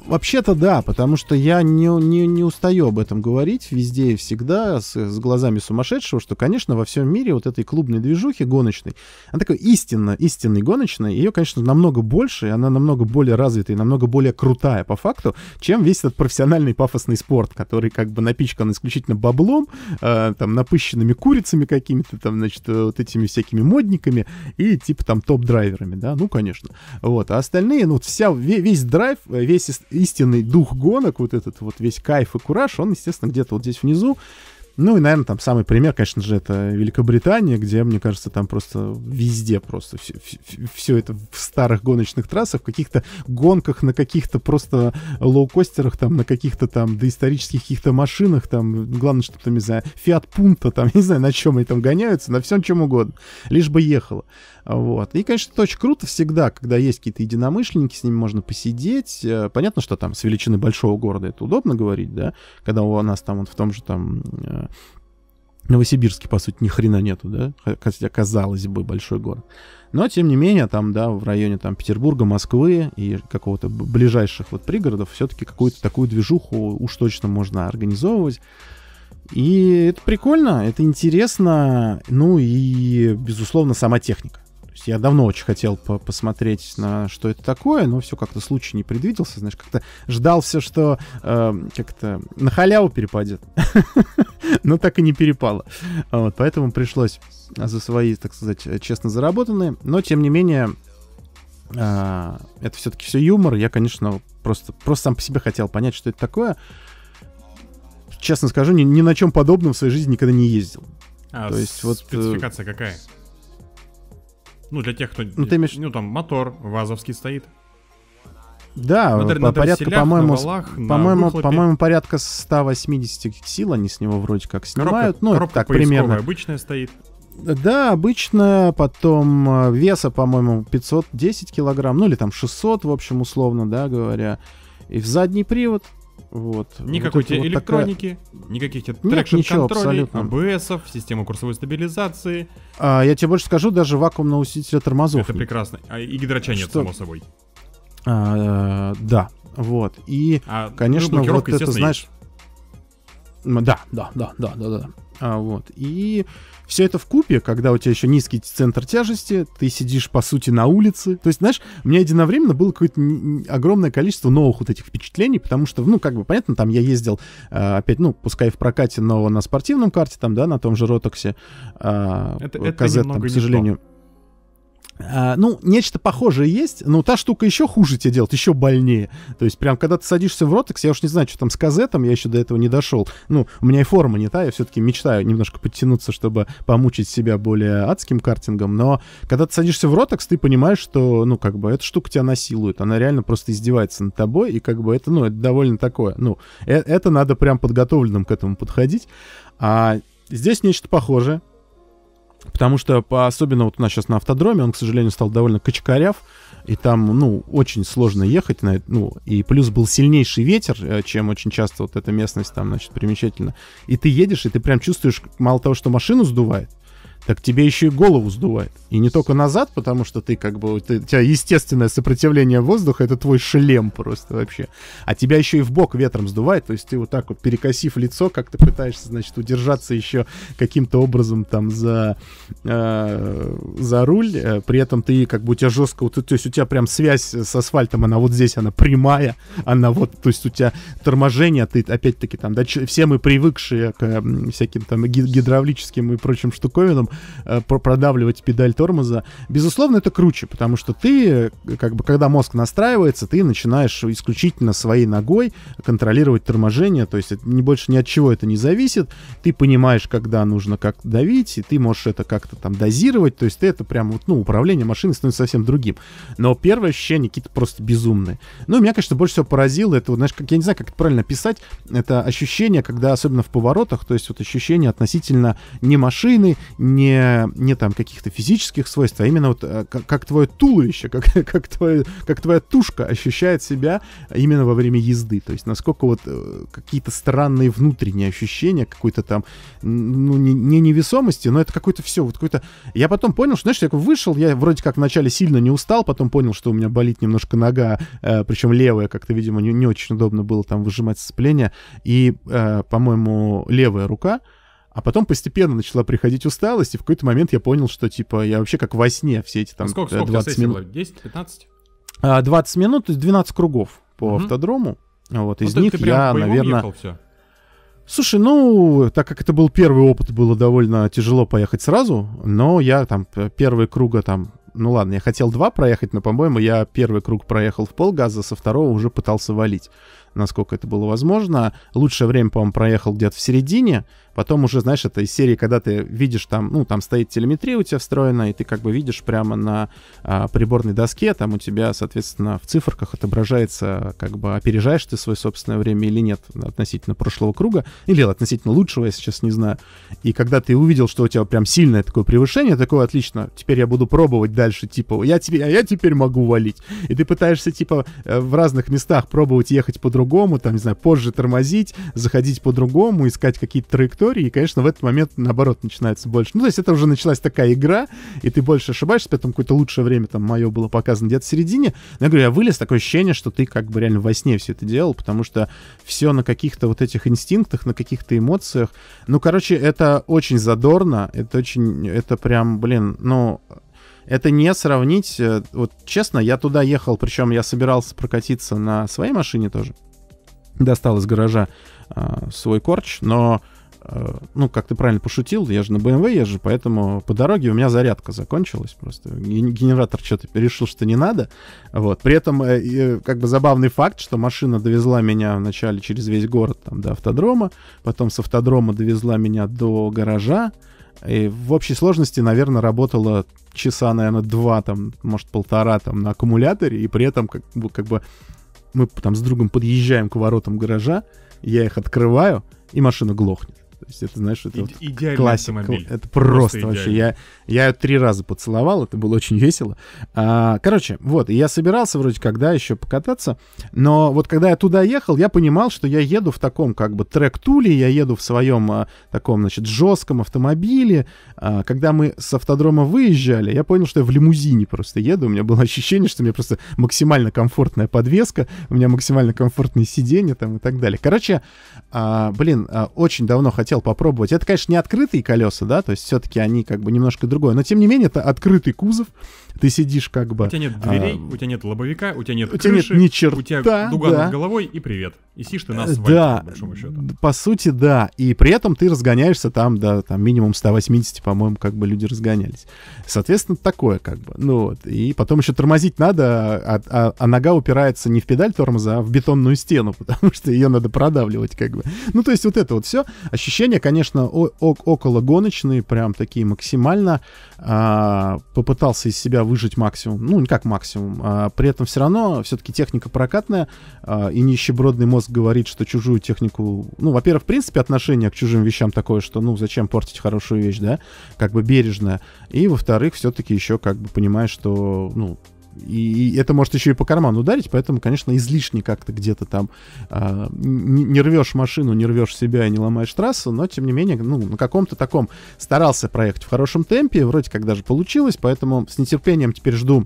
Вообще-то да, потому что я не, не, не устаю об этом говорить везде и всегда с, с глазами сумасшедшего, что, конечно, во всем мире вот этой клубной движухи гоночной, она такой истинно, истинной гоночной, ее, конечно, намного больше, и она намного более развитая, намного более крутая по факту, чем весь этот профессиональный пафосный спорт, который как бы напичкан исключительно баблом, э, там, напыщенными курицами какими-то, там, значит, вот этими всякими модниками и типа там топ-драйверами, да, ну, конечно. Вот, а остальные, ну, вся, весь драйв, весь истинный дух гонок, вот этот вот весь кайф и кураж, он, естественно, где-то вот здесь внизу. Ну и, наверное, там самый пример, конечно же, это Великобритания, где, мне кажется, там просто везде просто все, все это в старых гоночных трассах, в каких-то гонках, на каких-то просто лоукостерах, там, на каких-то там доисторических каких-то машинах, там, главное, что там, не знаю, Фиат Пунто, там, не знаю, на чем они там гоняются, на всем чем угодно, лишь бы ехало. Вот. И, конечно, это очень круто всегда, когда есть какие-то единомышленники, с ними можно посидеть. Понятно, что там с величины большого города это удобно говорить, да, когда у нас там вот в том же там Новосибирске, по сути, ни хрена нету, да, хотя, казалось бы, большой город. Но, тем не менее, там, да, в районе там Петербурга, Москвы и какого-то ближайших вот пригородов все-таки какую-то такую движуху уж точно можно организовывать. И это прикольно, это интересно, ну и, безусловно, сама техника. То есть я давно очень хотел по- посмотреть на что это такое, но все как-то случай не предвиделся, знаешь, как-то ждал все, что э, как-то на халяву перепадет, но так и не перепало. Вот, поэтому пришлось за свои, так сказать, честно заработанные, но тем не менее э, это все-таки все юмор. Я, конечно, просто, просто сам по себе хотел понять, что это такое. Честно скажу, ни, ни на чем подобном в своей жизни никогда не ездил. А то есть вот спецификация какая? Ну, для тех, кто... Ну, ты имеешь... ну там мотор вазовский стоит. Да, на, на порядка, по-моему, валах, по-моему, по-моему, порядка ста восьмидесяти сил они с него вроде как снимают. Коробка, ну, коробка так примерно обычная стоит. Да, обычно, потом веса, по-моему, пятьсот десять килограмм, ну, или там шестьсот, в общем, условно, да, говоря. И в задний привод. Вот. Никакой вот тебе вот электроники, такая... никаких тебе трекшн-контролей, а бэ эсов, систему курсовой стабилизации. А, я тебе больше скажу, даже вакуумного усилителя тормозов. Это прекрасно. А, и гидрача нет, само собой. А, да, вот. И, а, конечно, ну, вот это, знаешь... Да, да, да, да, да, да. А, вот. И все это вкупе, когда у тебя еще низкий центр тяжести, ты сидишь, по сути, на улице. То есть, знаешь, у меня единовременно было какое-то огромное количество новых вот этих впечатлений, потому что, ну, как бы, понятно, там я ездил а, опять, ну, пускай в прокате, но на спортивном карте, там, да, на том же Ротоксе. А, это, это Казет, там, к сожалению... А, ну, нечто похожее есть, но та штука еще хуже тебе делает, еще больнее. То есть, прям, когда ты садишься в Ротекс, я уж не знаю, что там с Казетом, я еще до этого не дошел. Ну, у меня и форма не та, я все-таки мечтаю немножко подтянуться, чтобы помучить себя более адским картингом. Но когда ты садишься в Ротекс, ты понимаешь, что, ну, как бы, эта штука тебя насилует. Она реально просто издевается над тобой, и, как бы, это, ну, это довольно такое. Ну, э- это надо прям подготовленным к этому подходить. А здесь нечто похожее. Потому что, особенно вот у нас сейчас на автодроме, он, к сожалению, стал довольно качкаряв, и там, ну, очень сложно ехать, ну, и плюс был сильнейший ветер, чем очень часто вот эта местность там, значит, примечательна. И ты едешь, и ты прям чувствуешь, мало того, что машину сдувает, так тебе еще и голову сдувает. И не только назад, потому что ты как бы... Ты, у тебя естественное сопротивление воздуха, это твой шлем просто вообще. А тебя еще и в бок ветром сдувает, то есть ты вот так вот, перекосив лицо, как-то пытаешься, значит, удержаться еще каким-то образом там за, э, за руль. При этом ты как бы у тебя жестко... Вот, то есть у тебя прям связь с асфальтом, она вот здесь, она прямая, она вот... То есть у тебя торможение, ты опять-таки там... Да, все мы привыкшие к э, всяким там гидравлическим и прочим штуковинам, продавливать педаль тормоза. Безусловно, это круче, потому что ты, как бы, когда мозг настраивается, ты начинаешь исключительно своей ногой контролировать торможение, то есть это не больше ни от чего это не зависит. Ты понимаешь, когда нужно как давить, и ты можешь это как-то там дозировать, то есть ты это прям, ну, управление машиной становится совсем другим. Но первые ощущения какие-то просто безумные. Ну, меня, конечно, больше всего поразило это, знаешь, как, я не знаю, как это правильно описать, это ощущение, когда, особенно в поворотах, то есть вот ощущение относительно не машины, не Не, не там каких-то физических свойств, а именно вот как, как твое туловище, как, как, твое, как твоя тушка ощущает себя именно во время езды. То есть насколько вот какие-то странные внутренние ощущения, какой-то там, ну, не, не невесомости, но это какое-то все, вот какое-то... Я потом понял, что, знаешь, я вышел, я вроде как вначале сильно не устал, потом понял, что у меня болит немножко нога, э, причем левая, как-то, видимо, не, не очень удобно было там выжимать сцепление, и, э, по-моему, левая рука. А потом постепенно начала приходить усталость, и в какой-то момент я понял, что, типа, я вообще как во сне все эти там... А сколько, сколько двадцать минут? десять-пятнадцать? двадцать минут, то есть двенадцать кругов по угу. автодрому. Вот, ну, из них я, наверное... Слушай, ну, так как это был первый опыт, было довольно тяжело поехать сразу, но я там первые круга там... Ну ладно, я хотел два проехать, но, по-моему, я первый круг проехал в полгаза, со второго уже пытался валить, насколько это было возможно. Лучшее время, по-моему, проехал где-то в середине. Потом уже, знаешь, это из серии, когда ты видишь там, ну, там стоит телеметрия у тебя встроена, и ты как бы видишь прямо на а, приборной доске, там у тебя, соответственно, в циферках отображается, как бы, опережаешь ты свое собственное время или нет относительно прошлого круга, или относительно лучшего, я сейчас не знаю. И когда ты увидел, что у тебя прям сильное такое превышение, такое, отлично, теперь я буду пробовать дальше, типа, я тебе, а я теперь могу валить. И ты пытаешься, типа, в разных местах пробовать ехать по-другому, там, не знаю, позже тормозить, заходить по-другому, искать какие-то траектории, и, конечно, в этот момент, наоборот, начинается больше. Ну, то есть это уже началась такая игра, и ты больше ошибаешься, поэтому какое-то лучшее время там мое было показано где-то в середине. Но я говорю, я вылез, такое ощущение, что ты как бы реально во сне все это делал, потому что все на каких-то вот этих инстинктах, на каких-то эмоциях. Ну, короче, это очень задорно, это очень, это прям, блин, ну... Это не сравнить, вот честно, я туда ехал, причем я собирался прокатиться на своей машине тоже. Достал из гаража э, свой корч, но... Ну, как ты правильно пошутил, я же на бэ эм вэ езжу, поэтому по дороге у меня зарядка закончилась просто. Генератор что-то решил, что не надо. Вот. При этом, как бы, забавный факт, что машина довезла меня вначале через весь город там, до автодрома, потом с автодрома довезла меня до гаража. И в общей сложности, наверное, работало часа, наверное, два, там, может, полтора там, на аккумуляторе, и при этом как бы, как бы мы там с другом подъезжаем к воротам гаража, я их открываю, и машина глохнет. То есть это, знаешь, это Иде- вот классика. Автомобиль. Это просто, просто вообще. Я, я ее три раза поцеловал, это было очень весело. А, короче, вот, я собирался вроде когда еще покататься, но вот когда я туда ехал, я понимал, что я еду в таком как бы трек-туле, я еду в своем а, таком, значит, жестком автомобиле. А, когда мы с автодрома выезжали, я понял, что я в лимузине просто еду. У меня было ощущение, что у меня просто максимально комфортная подвеска, у меня максимально комфортные сиденья там и так далее. Короче, а, блин, а, очень давно хотел хотел попробовать. Это, конечно, не открытые колеса, да, то есть все-таки они как бы немножко другое, но тем не менее это открытый кузов, ты сидишь как бы... У тебя нет дверей, а... у тебя нет лобовика, у тебя нет у крыши, нет ни черта, у тебя дуга да. над головой и привет. И сишь ты на асфальте, да, по большому счету. По сути, да, и при этом ты разгоняешься там, да, там минимум сто восемьдесят, по-моему, как бы люди разгонялись. Соответственно, такое как бы, ну вот, и потом еще тормозить надо, а, а, а нога упирается не в педаль тормоза, а в бетонную стену, потому что ее надо продавливать как бы. Ну, то есть вот это вот все. Ощущения, конечно, окологоночные, прям такие максимально. А, попытался из себя выжить максимум, ну, не как максимум, а при этом все равно все-таки техника прокатная, а, и нищебродный мозг говорит, что чужую технику... Ну, во-первых, в принципе, отношение к чужим вещам такое, что, ну, зачем портить хорошую вещь, да, как бы бережно. И, во-вторых, все-таки еще как бы понимаешь, что, ну, и, и это может еще и по карману ударить, поэтому, конечно, излишне как-то где-то там а, не, не рвешь машину, не рвешь себя и не ломаешь трассу, но, тем не менее, ну, на каком-то таком старался проехать в хорошем темпе, вроде как даже получилось, поэтому с нетерпением теперь жду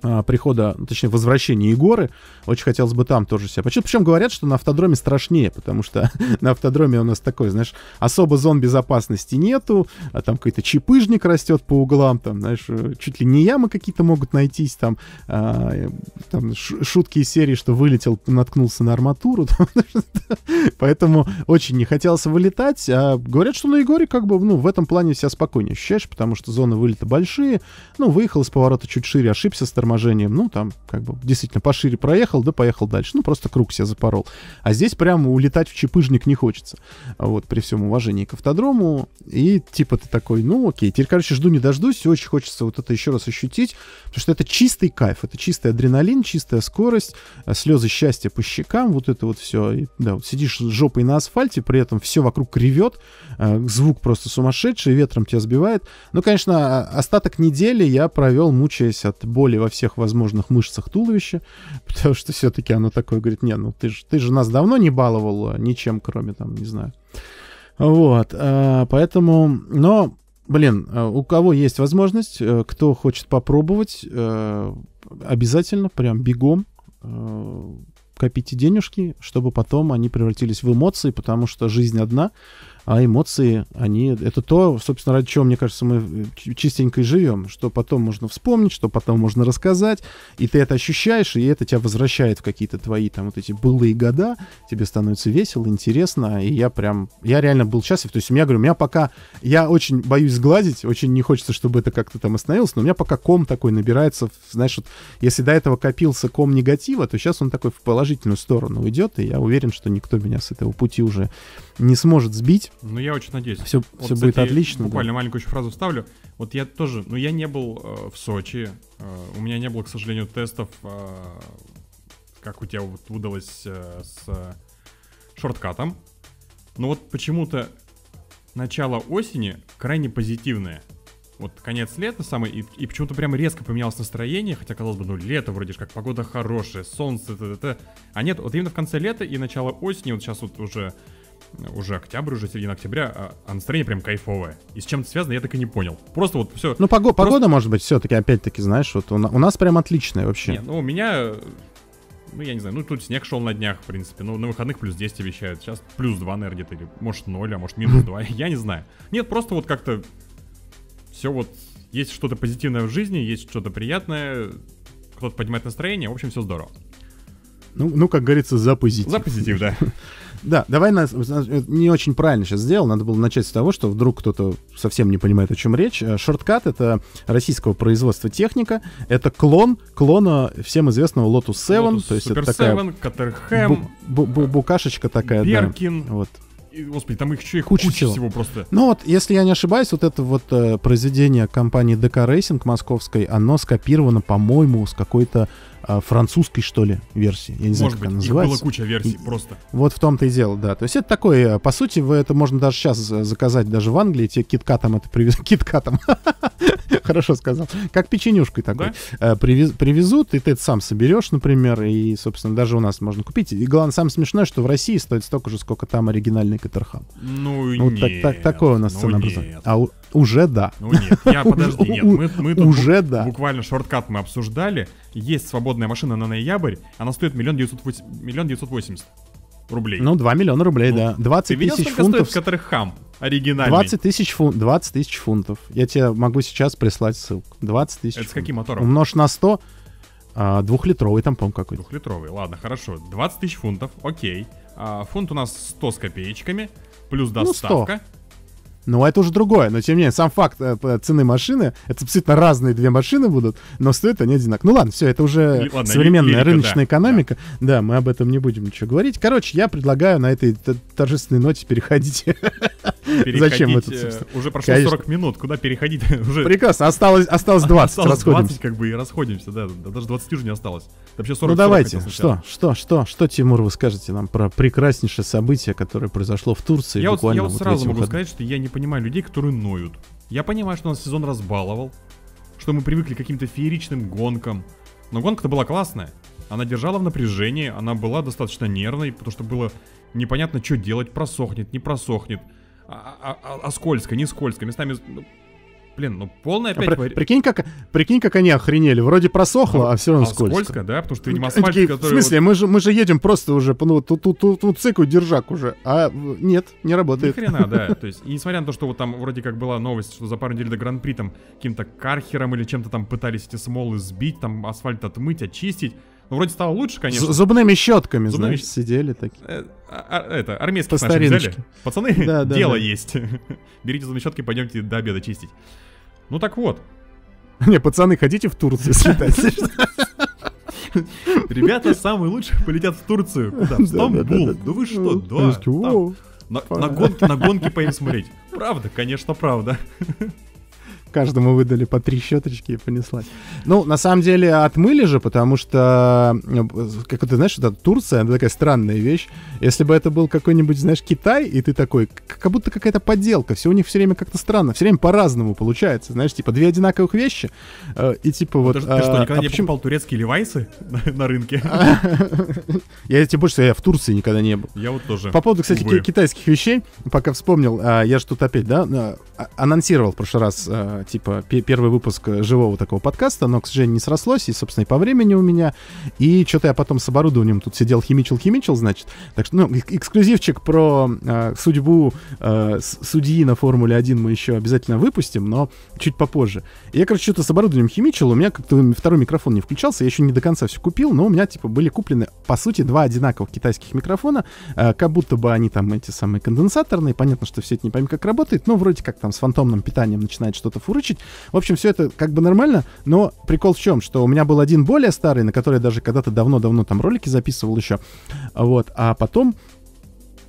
прихода, точнее, возвращения Егоры. Очень хотелось бы там тоже себя почувствовать. Причем говорят, что на автодроме страшнее, потому что на автодроме у нас такой, знаешь, особо зон безопасности нету, а там какой-то чепыжник растет по углам, там, знаешь, чуть ли не ямы какие-то могут найтись, там, а, там шутки из серии, что вылетел, наткнулся на арматуру. Там, поэтому очень не хотелось вылетать. А говорят, что на Егоре как бы, ну, в этом плане себя спокойнее ощущаешь, потому что зоны вылета большие. Ну, выехал из поворота чуть шире, ошибся с торможением, ну, там, как бы, действительно, пошире проехал, да поехал дальше. Ну, просто круг себе запорол. А здесь прямо улетать в чепыжник не хочется. Вот, при всем уважении к автодрому. И, типа, ты такой, ну, окей. Теперь, короче, жду не дождусь. Очень хочется вот это еще раз ощутить, потому что это чистый кайф, это чистый адреналин, чистая скорость, слезы счастья по щекам, вот это вот все. И, да, вот сидишь с жопой на асфальте, при этом все вокруг ревет, звук просто сумасшедший, ветром тебя сбивает. Ну, конечно, остаток недели я провел, мучаясь от боли во всем всех возможных мышцах туловища, потому что все-таки оно такое говорит, не, ну ты же ты же нас давно не баловал ничем, кроме там, не знаю. Вот, поэтому, но, блин, у кого есть возможность, кто хочет попробовать, обязательно прям бегом копите денежки, чтобы потом они превратились в эмоции, потому что жизнь одна, а эмоции, они... Это то, собственно, ради чего, мне кажется, мы частенько и живем. Что потом можно вспомнить, что потом можно рассказать. И ты это ощущаешь, и это тебя возвращает в какие-то твои там вот эти былые года. Тебе становится весело, интересно. И я прям... Я реально был счастлив. То есть у меня, говорю, у меня пока... Я очень боюсь сглазить, очень не хочется, чтобы это как-то там остановилось. Но у меня пока ком такой набирается. Знаешь, вот, если до этого копился ком негатива, то сейчас он такой в положительную сторону уйдет. И я уверен, что никто меня с этого пути уже не сможет сбить. Ну, я очень надеюсь. Все, вот, все кстати, будет отлично. Буквально да. маленькую еще фразу вставлю. Вот я тоже, ну, я не был э, в Сочи. Э, у меня не было, к сожалению, тестов, э, как у тебя вот удалось э, с э, шорткатом. Но вот почему-то начало осени крайне позитивное. Вот конец лета самый, и, и почему-то прям резко поменялось настроение, хотя, казалось бы, ну, лето вроде же как, погода хорошая, солнце, т-т-т. А нет, вот именно в конце лета и начало осени, вот сейчас вот уже... Уже октябрь, уже середина октября, а настроение прям кайфовое. И с чем это связано, я так и не понял. Просто вот все. Ну, погода, просто... погода может быть, все-таки, опять-таки, знаешь, вот у нас прям отличная вообще. Нет, ну у меня. Ну, я не знаю, ну тут снег шел на днях, в принципе. Ну, на выходных плюс десять обещают. Сейчас плюс два, наверное, где-то, или может ноль, а может минус два. Я не знаю. Нет, просто вот как-то все вот. Есть что-то позитивное в жизни, есть что-то приятное. Кто-то поднимает настроение, в общем, все здорово. Ну, ну, как говорится, за позитив. За позитив, да. Да, давай, нас не очень правильно сейчас сделал, надо было начать с того, что вдруг кто-то совсем не понимает, о чем речь. Шорткат — это российского производства техника, это клон клона всем известного Lotus семь, Lotus, то есть Super это такая семь, Катерхэм, бу- бу- бу- букашечка такая, Беркин. Да, вот. Господи, там их еще и куча, куча всего. всего просто. Ну вот, если я не ошибаюсь, вот это вот э, произведение компании ДК Рейсинг московской, оно скопировано, по-моему, с какой-то э, французской, что ли, версии. Я не Может знаю, как быть, она называется. Их было куча версий и, просто. Вот в том-то и дело, да. То есть это такое, по сути, вы это можно даже сейчас заказать даже в Англии, тебе киткатом это привезут. Киткатом. Хорошо сказал. Как печенюшкой такой. Да? Привез, привезут, и ты это сам соберешь, например, и, собственно, даже у нас можно купить. И главное, самое смешное, что в России стоит столько же, сколько там оригинальный Катерхам. Ну, ну вот нет. Так, так, такое у нас ну ценообразование. А у, уже да. Ну нет, я, подожди, нет. Мы, мы тут уже бу- да. буквально шорткат мы обсуждали. Есть свободная машина на ноябрь, она стоит миллион девятьсот восемьдесят. рублей. Ну, два миллиона рублей, ну, да. двадцать тысяч фунтов. Стоит, которых хам оригинальный. двадцать тысяч фунтов. Я тебе могу сейчас прислать ссылку. двадцать тысяч. Это с каким мотором? Умножь на сто. А, двухлитровый там, по-моему, какой-то. Двухлитровый, ладно, хорошо. двадцать тысяч фунтов, окей. А, фунт у нас сто с копеечками. Плюс доставка. Ну, Ну, это уже другое, но тем не менее, сам факт цены машины, это абсолютно разные две машины будут, но стоят они одинаково. Ну ладно, все, это уже ладно, современная лирика, рыночная да, экономика, да. да, мы об этом не будем ничего говорить. Короче, я предлагаю на этой торжественной ноте переходить. переходить Зачем мы тут, собственно? Уже прошло Конечно. сорок минут, куда переходить? уже? Прекрасно, осталось, осталось двадцать, осталось расходимся. двадцать как бы и расходимся, да, даже двадцать уже не осталось. Вообще сорок, ну давайте, что, что, что, что, Тимур, вы скажете нам про прекраснейшее событие, которое произошло в Турции? Я, буквально, я вот сразу могу выходе. сказать, что я не понимаю людей, которые ноют. Я понимаю, что нас сезон разбаловал, что мы привыкли к каким-то фееричным гонкам. Но гонка-то была классная. Она держала в напряжении, она была достаточно нервной, потому что было непонятно, что делать, просохнет, не просохнет, а, а, а скользко, не скользко, местами... Блин, ну полная опять... А при, прикинь, как, прикинь, как они охренели. Вроде просохло, ну, а все равно а скользко. скользко, да? Потому что, видимо, асфальт, который... В смысле? Вот... Мы, же, мы же едем просто уже, ну, тут, тут, тут, тут цикл держак уже. А нет, не работает. Ни хрена, да. То есть, и несмотря на то, что вот там вроде как была новость, что за пару недель до Гран-при там каким-то кархером или чем-то там пытались эти смолы сбить, там асфальт отмыть, очистить. Ну, вроде стало лучше, конечно. З- зубными щетками, зубными... знаешь, сидели такие. Э- а- это, армейские наши взяли. Пацаны, да, да, дело да. есть. Берите зубные щетки, пойдемте до обеда чистить. Ну так вот. Не, пацаны, ходите в Турцию слетать. Ребята самые лучшие полетят в Турцию. Куда? В Стамбул. Да вы что, да. На гонки поедем смотреть. Правда, конечно, правда. Каждому выдали по три щеточки и понеслась. Ну, на самом деле, отмыли же, потому что, как ты знаешь, вот эта Турция, она такая странная вещь. Если бы это был какой-нибудь, знаешь, Китай, и ты такой, как будто какая-то подделка. Все у них все время как-то странно, все время по-разному получается. Знаешь, типа, две одинаковых вещи, и типа вот... Ты, а, ты что, никогда а не почему... покупал турецкие левайсы на рынке? Я тебе больше, я в Турции никогда не был. Я вот тоже. По поводу, кстати, китайских вещей, пока вспомнил, я же тут опять, да, анонсировал в прошлый раз... типа п- первый выпуск живого такого подкаста, но, к сожалению, не срослось, и, собственно, и по времени у меня, и что-то я потом с оборудованием тут сидел, химичил-химичил, значит, так что, ну, эксклюзивчик про э, судьбу э, судьи на Формуле один мы еще обязательно выпустим, но чуть попозже. И я, короче, что-то с оборудованием химичил, у меня как-то второй микрофон не включался, я еще не до конца все купил, но у меня, типа, были куплены, по сути, два одинаковых китайских микрофона, э, как будто бы они там эти самые конденсаторные, понятно, что все это не пойми, как работает, но вроде как там с фантомным питанием начинает что-то выручить. В общем, все это как бы нормально, но прикол в чем, что у меня был один более старый, на который я даже когда-то давно-давно там ролики записывал еще, вот, а потом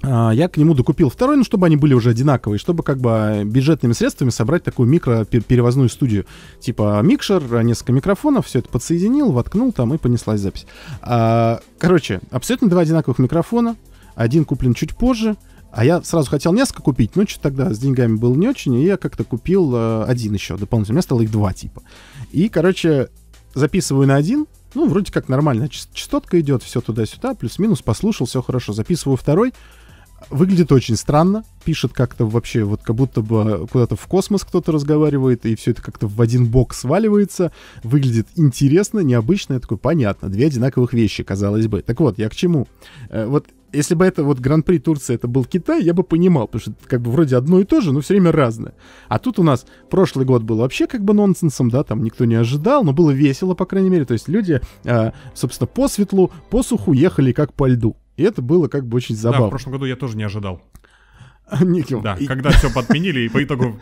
а, я к нему докупил второй, ну, чтобы они были уже одинаковые, чтобы как бы бюджетными средствами собрать такую микро-перевозную студию, типа микшер, несколько микрофонов, все это подсоединил, воткнул там и понеслась запись. А, короче, абсолютно два одинаковых микрофона, один куплен чуть позже. А я сразу хотел несколько купить, но что-то тогда с деньгами было не очень, и я как-то купил э, один еще дополнительно. У меня стало их два типа. И, короче, записываю на один. Ну, вроде как нормально. Частотка идет, все туда-сюда, плюс-минус, послушал, все хорошо. Записываю второй. Выглядит очень странно. Пишет как-то вообще, вот как будто бы куда-то в космос кто-то разговаривает, и все это как-то в один бок сваливается. Выглядит интересно, необычно. Я такой, понятно, две одинаковых вещи, казалось бы. Так вот, я к чему? Э, вот... Если бы это вот Гран-при Турции, это был Китай, я бы понимал, потому что это как бы вроде одно и то же, но все время разное. А тут у нас прошлый год был вообще как бы нонсенсом, да, там никто не ожидал, но было весело, по крайней мере. То есть люди, э, собственно, по светлу, по суху ехали как по льду. И это было как бы очень забавно. Да, в прошлом году я тоже не ожидал. Да, когда все подменили, и по итогу,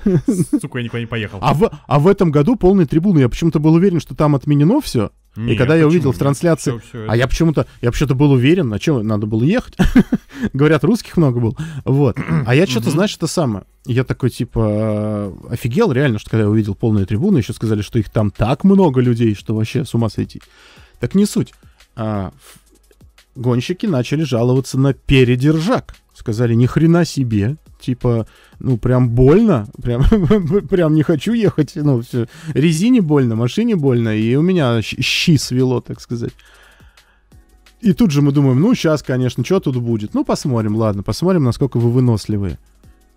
сука, я никуда не поехал. А в, а в этом году полные трибуны. Я почему-то был уверен, что там отменено все. Нет, и когда я увидел в трансляции... Все, все а это... я почему-то... Я почему-то был уверен, на чем надо было ехать. Говорят, русских много было. Вот. А я что-то, знаешь, это самое. Я такой, типа, офигел реально, что когда я увидел полные трибуны, еще сказали, что их там так много людей, что вообще с ума сойти. Так не суть. А, гонщики начали жаловаться на передержак. Сказали, ни хрена себе, типа, ну, прям больно, прям, прям не хочу ехать, ну, все, резине больно, машине больно, и у меня щи свело, так сказать. И тут же мы думаем, ну, сейчас, конечно, что тут будет, ну, посмотрим, ладно, посмотрим, насколько вы выносливые.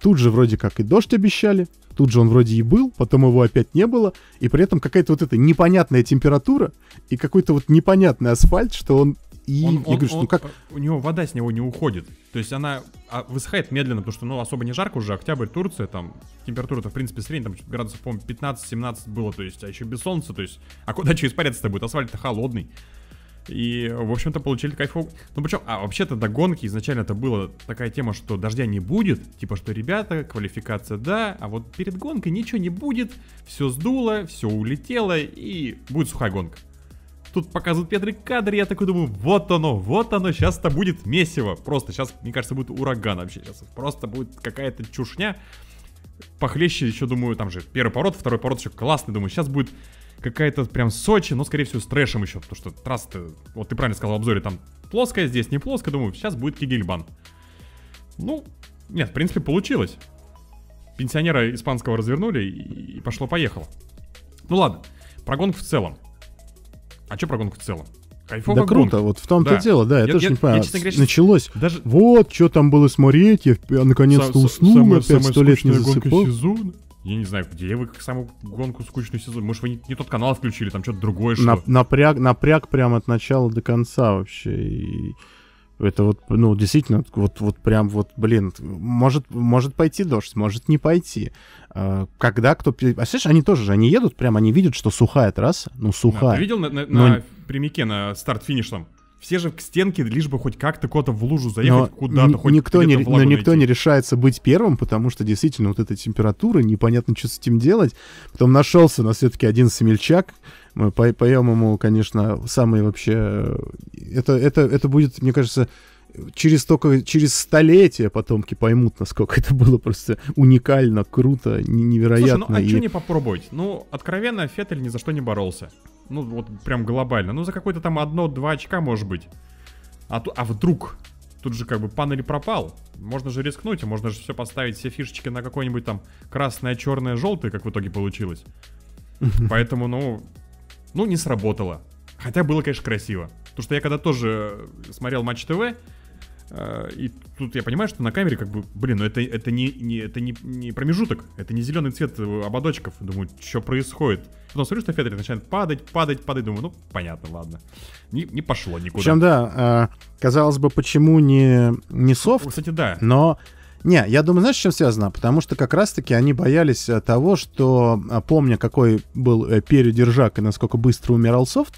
Тут же вроде как и дождь обещали, тут же он вроде и был, потом его опять не было, и при этом какая-то вот эта непонятная температура и какой-то вот непонятный асфальт, что он И он, я он, говорю, он, ну как... У него вода с него не уходит. То есть она высыхает медленно, потому что ну, особо не жарко уже. Октябрь, Турция, там температура-то в принципе средняя, там градусов, по-моему, пятнадцать-семнадцать было, то есть, а еще без солнца, то есть, а куда что испаряться-то будет? Асфальт-то холодный. И, в общем-то, получили кайфов. Ну, причем, а вообще-то до гонки изначально это была такая тема, что дождя не будет. Типа, что, ребята, квалификация, да, а вот перед гонкой ничего не будет. Все сдуло, все улетело, и будет сухая гонка. Тут показывают петры кадры, я такой думаю, вот оно, вот оно, сейчас-то будет месиво. Просто сейчас, мне кажется, будет ураган вообще. Сейчас просто будет какая-то чушня. Похлеще еще, думаю, там же первый поворот, второй поворот еще классный, думаю, сейчас будет... Какая-то прям Сочи, но скорее всего с трэшем еще. Потому что трасса-то, вот ты правильно сказал в обзоре, там плоская, здесь не плоская. Думаю, сейчас будет кегельбан. Ну, нет, в принципе получилось. Пенсионера испанского развернули и, и пошло-поехало. Ну ладно, про гонку в целом. А что про гонку в целом? Кайфовая да круто, гонка. Вот в том-то да. дело, да, я, я тоже я, не понимаю, началось, даже... вот, что там было смотреть, я наконец-то Сам, уснул, самая, опять сто лет не засыпал. Я не знаю, где вы самую гонку скучную сезон. Может, вы не, не тот канал включили, там что-то другое, что ли? Напряг, напряг прям от начала до конца вообще. И это вот, ну, действительно, вот, вот прям вот, блин, может, может пойти дождь, может не пойти. Когда кто... А слышишь, они тоже же, они едут прям, они видят, что сухая трасса, ну, сухая. Да, ты видел на, на, Но... на прямике, на старт-финиш там? Все же к стенке, лишь бы хоть как-то куда-то в лужу заехать, но куда-то хоть никто не, но никто не решается быть первым, потому что действительно вот эта температура, непонятно, что с этим делать. Потом нашелся у нас все-таки один сомельчак. Мы по- поем ему, конечно, самый вообще... Это, это, это будет, мне кажется... Через только через столетия потомки поймут, насколько это было просто уникально, круто, невероятно. Слушай, ну а и... что не попробовать? Ну, откровенно, Феттель ни за что не боролся. Ну, вот прям глобально. Ну, за какое-то там одно-два очка, может быть. А, а вдруг? Тут же как бы панель пропал. Можно же рискнуть, можно же все поставить, все фишечки на какое-нибудь там красное, черное, желтое, как в итоге получилось. Поэтому, ну, ну, не сработало. Хотя было, конечно, красиво. Потому что я когда тоже смотрел Матч ТВ... И тут я понимаю, что на камере как бы, блин, ну это, это, не, не, это не, не промежуток, это не зеленый цвет ободочков. Думаю, что происходит? Потом смотрю, что Феттель начинает падать, падать, падать. Думаю, ну понятно, ладно. Не, не пошло никуда. Причем, да, казалось бы, почему не, не софт? Кстати, да. Но... Не, я думаю, знаешь, с чем связано? Потому что как раз-таки они боялись того, что, помня, какой был передержак и насколько быстро умирал софт,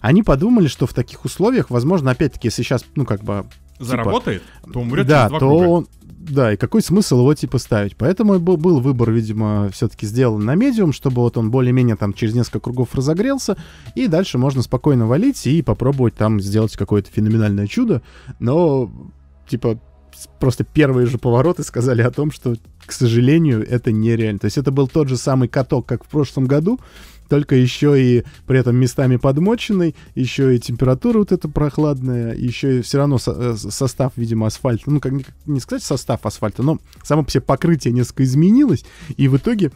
они подумали, что в таких условиях, возможно, опять-таки, если сейчас, ну, как бы... Заработает, типа, то умрет да, через два то круга. Он, да, и какой смысл его, типа, ставить? Поэтому был, был выбор, видимо, все-таки сделан на медиум, чтобы вот он более-менее там через несколько кругов разогрелся, и дальше можно спокойно валить и попробовать там сделать какое-то феноменальное чудо. Но, типа, просто первые же повороты сказали о том, что, к сожалению, это нереально. То есть это был тот же самый каток, как в прошлом году, только еще и при этом местами подмоченный, еще и температура вот эта прохладная, еще и все равно со- состав, видимо, асфальта, ну, как не, не сказать состав асфальта, но само по себе покрытие несколько изменилось, и в итоге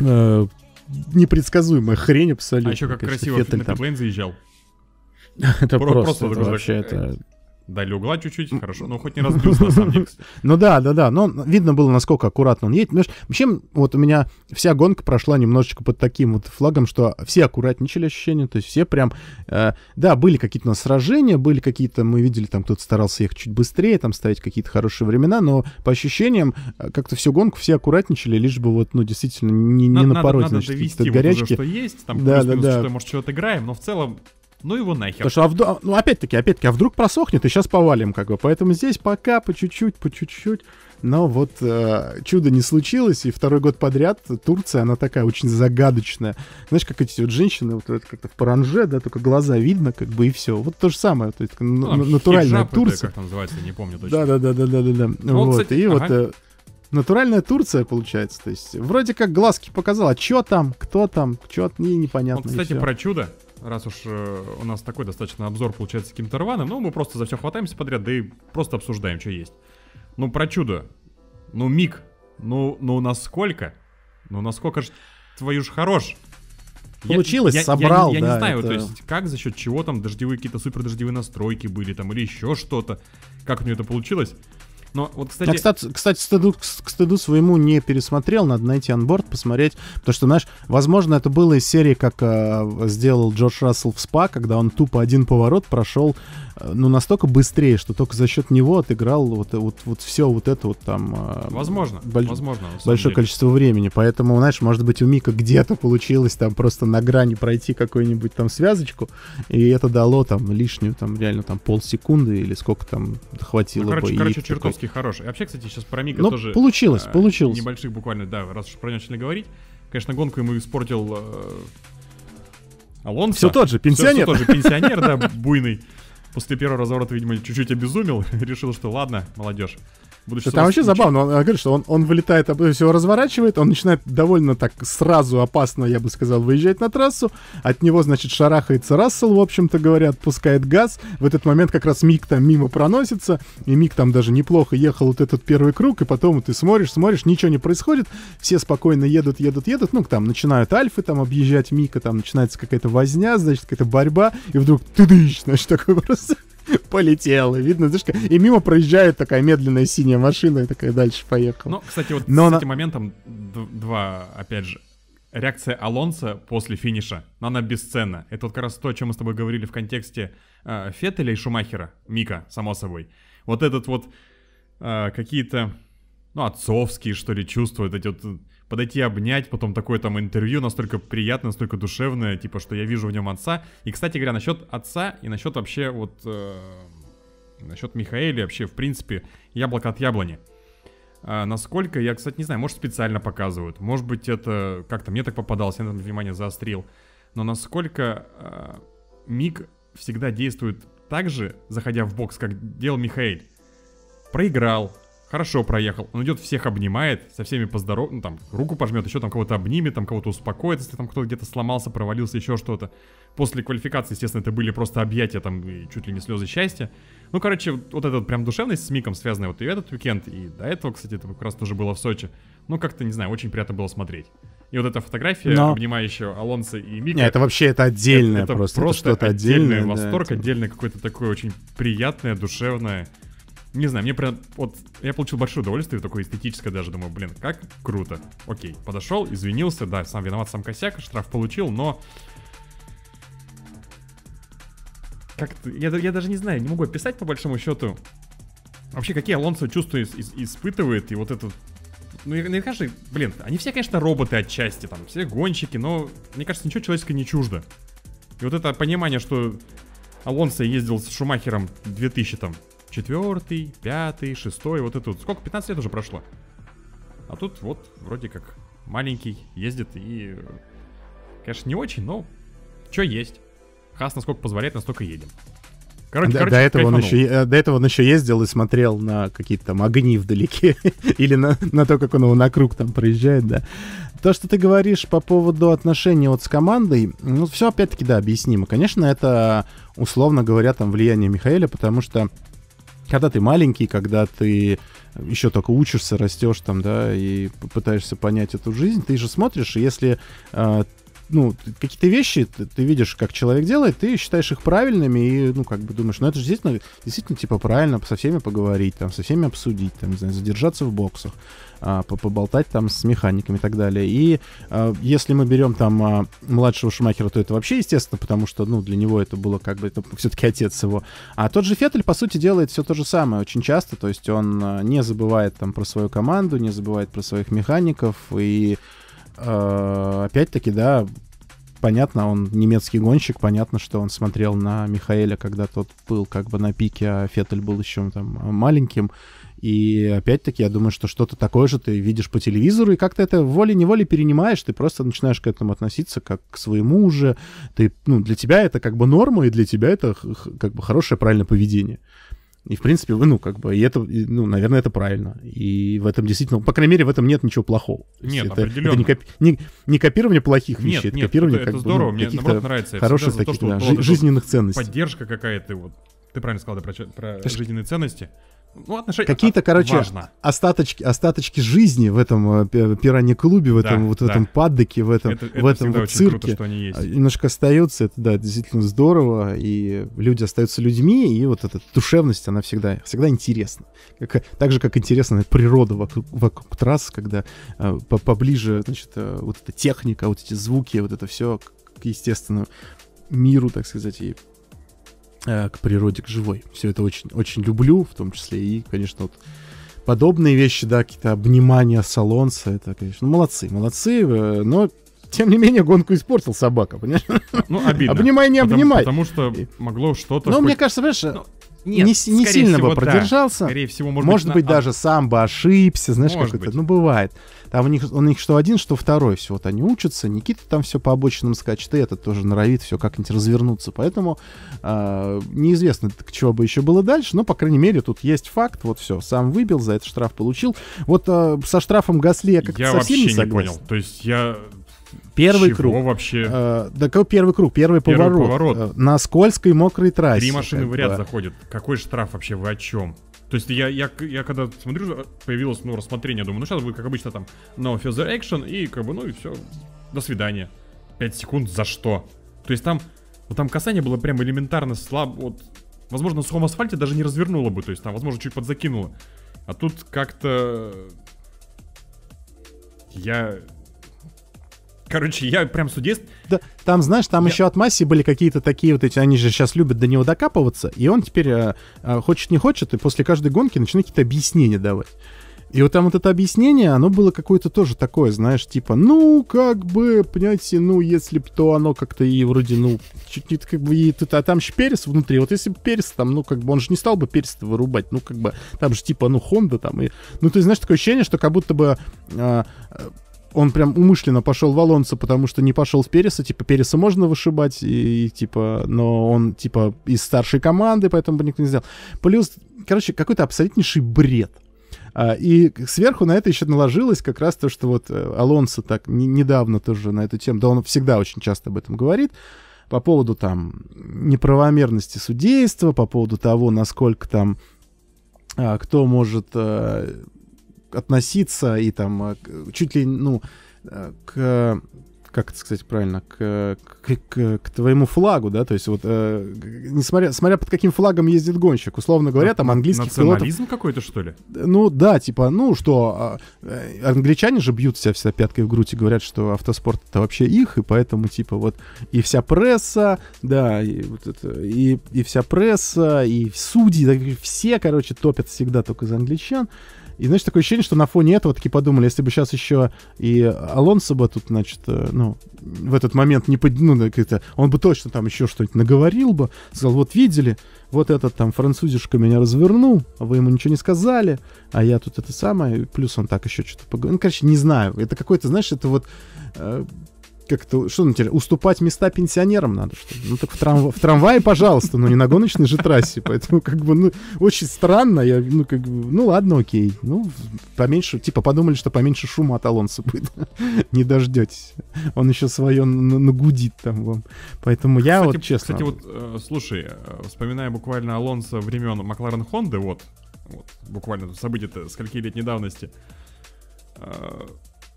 э, непредсказуемая хрень абсолютно. А еще как конечно, красиво Феттель на питлейн заезжал. Это просто вообще... Дали угла чуть-чуть, хорошо, но хоть не разбился на самом деле. Ну да, да, да, но видно было, насколько аккуратно он едет. Вообще, вот у меня вся гонка прошла немножечко под таким вот флагом, что все аккуратничали ощущения, то есть все прям... Э, да, были какие-то у нас сражения, были какие-то, мы видели, там кто-то старался ехать чуть быстрее, там ставить какие-то хорошие времена, но по ощущениям как-то всю гонку все аккуратничали, лишь бы вот, ну, действительно, не, не напороть, значит, какие-то вот горячки. Уже, что есть, там да, плюс-минус, да, да. Что, может, чего-то играем, но в целом... Ну его нахер. Потому что, а вду... ну опять-таки, опять-таки, а вдруг просохнет, и сейчас повалим, как бы. Поэтому здесь пока по чуть-чуть, по чуть-чуть. Но вот э, чудо не случилось, и второй год подряд Турция, она такая очень загадочная. Знаешь, как эти вот женщины, вот, вот как-то в паранже, да, только глаза видно, как бы, и все. Вот то же самое, то есть, ну, там, натуральная хиджап, Турция. Это, как там называется, не помню точно. Да-да-да-да-да-да. Ну, вот, кстати, и ага. вот... Э, натуральная Турция, получается. То есть, вроде как глазки показала, чё там, кто там, чё не, непонятно. Вот, кстати, про чудо. Раз уж э, у нас такой достаточно обзор получается каким-то рваным, ну мы просто за все хватаемся подряд, да и просто обсуждаем, что есть. Ну про чудо, ну Мик, ну, ну насколько, ну насколько ж твою ж хорош. Получилось, я, я, собрал, я, я, я да. Я не знаю, это... то есть как, за счет чего там дождевые, какие-то супер дождевые настройки были там или еще что-то, как у нее это получилось. Но вот, кстати... Я, кстати, кстати стыду, к стыду своему не пересмотрел, надо найти анборд, посмотреть, потому что, знаешь, возможно, это было из серии, как э, сделал Джордж Рассел в СПА, когда он тупо один поворот прошел, э, ну, настолько быстрее, что только за счет него отыграл вот, вот, вот все вот это вот там... Э, возможно, боль... возможно. Большое количество времени, поэтому, знаешь, может быть, у Мика где-то получилось там просто на грани пройти какую-нибудь там связочку, и это дало там лишнюю, там, реально, там, полсекунды или сколько там хватило ну, короче, бы. Короче, Чертковский хороший. И вообще, кстати, сейчас про Мика ну, тоже... получилось, а, получилось. Небольших буквально, да, раз уж про него начали говорить. Конечно, гонку ему испортил э, Алонсо. Все тот же, пенсионер. Все, все тот же пенсионер, да, буйный. После первого разворота, видимо, чуть-чуть обезумел. Решил, что ладно, молодежь. Будущее там вообще учить. Забавно, он говорит, что он, он вылетает, все разворачивает, он начинает довольно так сразу опасно, я бы сказал, выезжать на трассу, от него, значит, шарахается Рассел, в общем-то говоря, отпускает газ, в этот момент как раз Мик там мимо проносится, и Мик там даже неплохо ехал вот этот первый круг, и потом ты смотришь, смотришь, ничего не происходит, все спокойно едут, едут, едут, ну, там начинают Альфы там объезжать Мика, там начинается какая-то возня, значит, какая-то борьба, и вдруг ты-дыщ, значит, такой просто... полетела, видно, знаешь, и мимо проезжает такая медленная синяя машина и такая дальше поехала. Ну, кстати, вот Но с на... этим моментом два, опять же, реакция Алонсо после финиша, но она бесценна. Это вот как раз то, о чем мы с тобой говорили в контексте э, Феттеля и Шумахера, Мика, само собой. Вот этот вот э, какие-то, ну, отцовские, что ли, чувства, эти вот подойти обнять, потом такое там интервью настолько приятное, настолько душевное, типа, что я вижу в нем отца. И, кстати говоря, насчет отца и насчет вообще вот... Э, насчет Михаэля вообще, в принципе, яблоко от яблони. А насколько, я, кстати, не знаю, может, специально показывают, может быть, это как-то мне так попадалось, я на это внимание заострил. Но насколько э, Мик всегда действует так же, заходя в бокс, как делал Михаэль. Проиграл. Хорошо проехал. Он идет, всех обнимает, со всеми поздоров... Ну, там, руку пожмет, еще там кого-то обнимет, там кого-то успокоит, если там кто-то где-то сломался, провалился, еще что-то. После квалификации, естественно, это были просто объятия, там, и чуть ли не слезы счастья. Ну, короче, вот, вот эта вот прям душевность с Миком, связанная вот и этот уикенд, и до этого, кстати, это как раз тоже было в Сочи. Ну, как-то, не знаю, очень приятно было смотреть. И вот эта фотография, но... обнимающая Алонсо и Мика... Нет, это вообще, это отдельное это, просто. Это просто это отдельный отдельное, восторг, да, это... отдельное какое-то такое очень приятное, душевное... Не знаю, мне прям, вот, я получил большое удовольствие, такое эстетическое даже, думаю, блин, как круто. Окей, подошел, извинился, да, сам виноват, сам косяк, штраф получил, но... Как-то, я, я даже не знаю, не могу описать по большому счету. Вообще, какие Алонсо чувства ис- ис- испытывает, и вот этот... Ну, мне кажется, блин, они все, конечно, роботы отчасти, там, все гонщики, но, мне кажется, ничего человеческого не чуждо. И вот это понимание, что Алонсо ездил с Шумахером две тысячи, там, четвертый, пятый, шестой, вот это вот. Сколько? пятнадцать лет уже прошло. А тут вот вроде как маленький ездит и... Конечно, не очень, но что есть. Хас насколько позволяет, настолько едем. Короче, до, короче, до, этого он еще, до этого он еще ездил и смотрел на какие-то там огни вдалеке. Или на, на то, как он его на круг там проезжает, да. То, что ты говоришь по поводу отношений вот с командой, ну, все опять-таки, да, объяснимо. Конечно, это, условно говоря, там влияние Михаэля, потому что когда ты маленький, когда ты еще только учишься, растешь там, да, и пытаешься понять эту жизнь, ты же смотришь, и если э, ну, какие-то вещи ты, ты видишь, как человек делает, ты считаешь их правильными и, ну, как бы думаешь, ну, это же действительно, действительно типа, правильно со всеми поговорить, там, со всеми обсудить, там, не знаю, задержаться в боксах, э, поболтать там с механиками и так далее. И э, если мы берем там э, младшего Шумахера, то это вообще естественно, потому что, ну, для него это было как бы, это все-таки отец его. А тот же Феттель, по сути, делает все то же самое очень часто, то есть он э, не забывает там про свою команду, не забывает про своих механиков и... Опять-таки, да, понятно, он немецкий гонщик, понятно, что он смотрел на Михаэля, когда тот был как бы на пике, а Феттель был еще там маленьким. И опять-таки, я думаю, что что-то такое же ты видишь по телевизору, и как-то это волей-неволей перенимаешь, ты просто начинаешь к этому относиться как к своему уже. Ты, ну, для тебя это как бы норма, и для тебя это как бы хорошее правильное поведение. И, в принципе, вы, ну, как бы, и это, и, ну, наверное, это правильно. И в этом действительно, по крайней мере, в этом нет ничего плохого. Нет, это, определенно. Это не, копи, не, не копирование плохих вещей, нет, это нет, копирование это, как это бы, здорово, ну, мне наоборот нравится. Хороших таких, то, да, вот, жизненных ценностей. Поддержка какая-то, вот, ты правильно сказал, да, про, про жизненные ценности. Ну, отношения... Какие-то, короче, остаточки, остаточки жизни в этом пиранья-клубе, в этом, да, вот в да. этом паддеке, в этом, это, в это этом вот цирке. Круто, что они есть. Немножко остается, это да, действительно здорово, и люди остаются людьми, и вот эта душевность, она всегда, всегда интересна. Как, так же, как интересна природа вокруг, вокруг трасс, когда а, по, поближе, значит, а, вот эта техника, вот эти звуки, вот это все к, к естественному миру, так сказать, и к природе, к живой. Все это очень, очень люблю, в том числе и, конечно, вот подобные вещи, да, какие-то обнимания с Алонсо, это, конечно, ну, молодцы, молодцы, но, тем не менее, гонку испортил собака, понимаешь? Ну, обидно. Обнимай, не обнимай. Потому, потому что могло что-то... Ну, хоть... мне кажется, понимаешь, ну, нет, не, не сильно всего, бы продержался, да. Скорее всего, может, может быть, на... даже сам бы ошибся, знаешь, может как быть. Это, ну, бывает. Там у них, у них что один, что второй, все, вот они учатся, Никита там все по обочинам скачет, и этот тоже норовит все как-нибудь развернуться, поэтому э, неизвестно, к чему бы еще было дальше, но, по крайней мере, тут есть факт, вот все, сам выбил, за этот штраф получил. Вот э, со штрафом Гасли я как-то совсем не согласен. Я вообще не понял, то есть я... Первый Чего круг. вообще? А, да, какой первый круг? Первый, первый поворот. поворот. На скользкой мокрой трассе. Три машины в ряд бы. заходят. Какой штраф вообще? Вы о чем? То есть я, я, я когда смотрю, появилось ну, рассмотрение, думаю, ну сейчас будет, как обычно, там, no further action, и как бы, ну и все. До свидания. Пять секунд за что? То есть там, ну, там касание было прям элементарно слабо. Вот, возможно, на сухом асфальте даже не развернуло бы. То есть там, возможно, чуть подзакинуло. А тут как-то... Я... Короче, я прям судист. Да, там, знаешь, там я... еще от Масси были какие-то такие вот эти, они же сейчас любят до него докапываться, и он теперь а, а, хочет не хочет, и после каждой гонки начинает какие-то объяснения давать. И вот там вот это объяснение, оно было какое-то тоже такое, знаешь, типа, ну, как бы, понимаете, ну, если бы то оно как-то и вроде, ну, чуть не как бы, и, а там же Перес внутри, вот если бы Перес там, ну, как бы, он же не стал бы Перес-то вырубать, ну, как бы, там же типа, ну, Хонда там, и, ну, ты знаешь, такое ощущение, что как будто бы... А, он прям умышленно пошел в Алонсо, потому что не пошел в Переса, типа, Переса можно вышибать, и, и типа, но он, типа, из старшей команды, поэтому бы никто не сделал. Плюс, короче, какой-то абсолютнейший бред. А, и сверху на это еще наложилось как раз то, что вот Алонсо так не, недавно тоже на эту тему, да он всегда очень часто об этом говорит, по поводу там неправомерности судейства, по поводу того, насколько там а, кто может... А, относиться и там чуть ли, ну, к... Как это сказать правильно? К, к, к, к твоему флагу, да? То есть вот, э, несмотря, смотря под каким флагом ездит гонщик, условно говоря, там английских пилотов... Национализм какой-то, что ли? Ну да, типа, ну что, э, англичане же бьют себя всегда пяткой в грудь и говорят, что автоспорт — это вообще их, и поэтому, типа, вот и вся пресса, да, и, вот это, и, и вся пресса, и судьи, да, все, короче, топят всегда только за англичан. И, знаешь, такое ощущение, что на фоне этого таки подумали, если бы сейчас еще и Алонсо бы тут, значит, ну, в этот момент не под... ну, он бы точно там еще что-нибудь наговорил бы, сказал, вот видели, вот этот там французишка меня развернул, а вы ему ничего не сказали, а я тут это самое, плюс он так еще что-то поговорил. Ну, короче, не знаю, это какой-то, знаешь, это вот... Э... Как-то, что, ну, теперь, уступать места пенсионерам надо, что ли? Ну, так в, трам... в трамвае, пожалуйста, но не на гоночной же трассе, поэтому, как бы, ну, очень странно, я, ну, как бы, ну, ладно, окей, ну, поменьше, типа, подумали, что поменьше шума от Алонсо будет, не дождетесь, он еще свое нагудит там вам, поэтому я вот, честно... Кстати, вот, слушай, вспоминая буквально Алонсо времен Макларен Хонды, вот, буквально событие-то скольки лет недавности,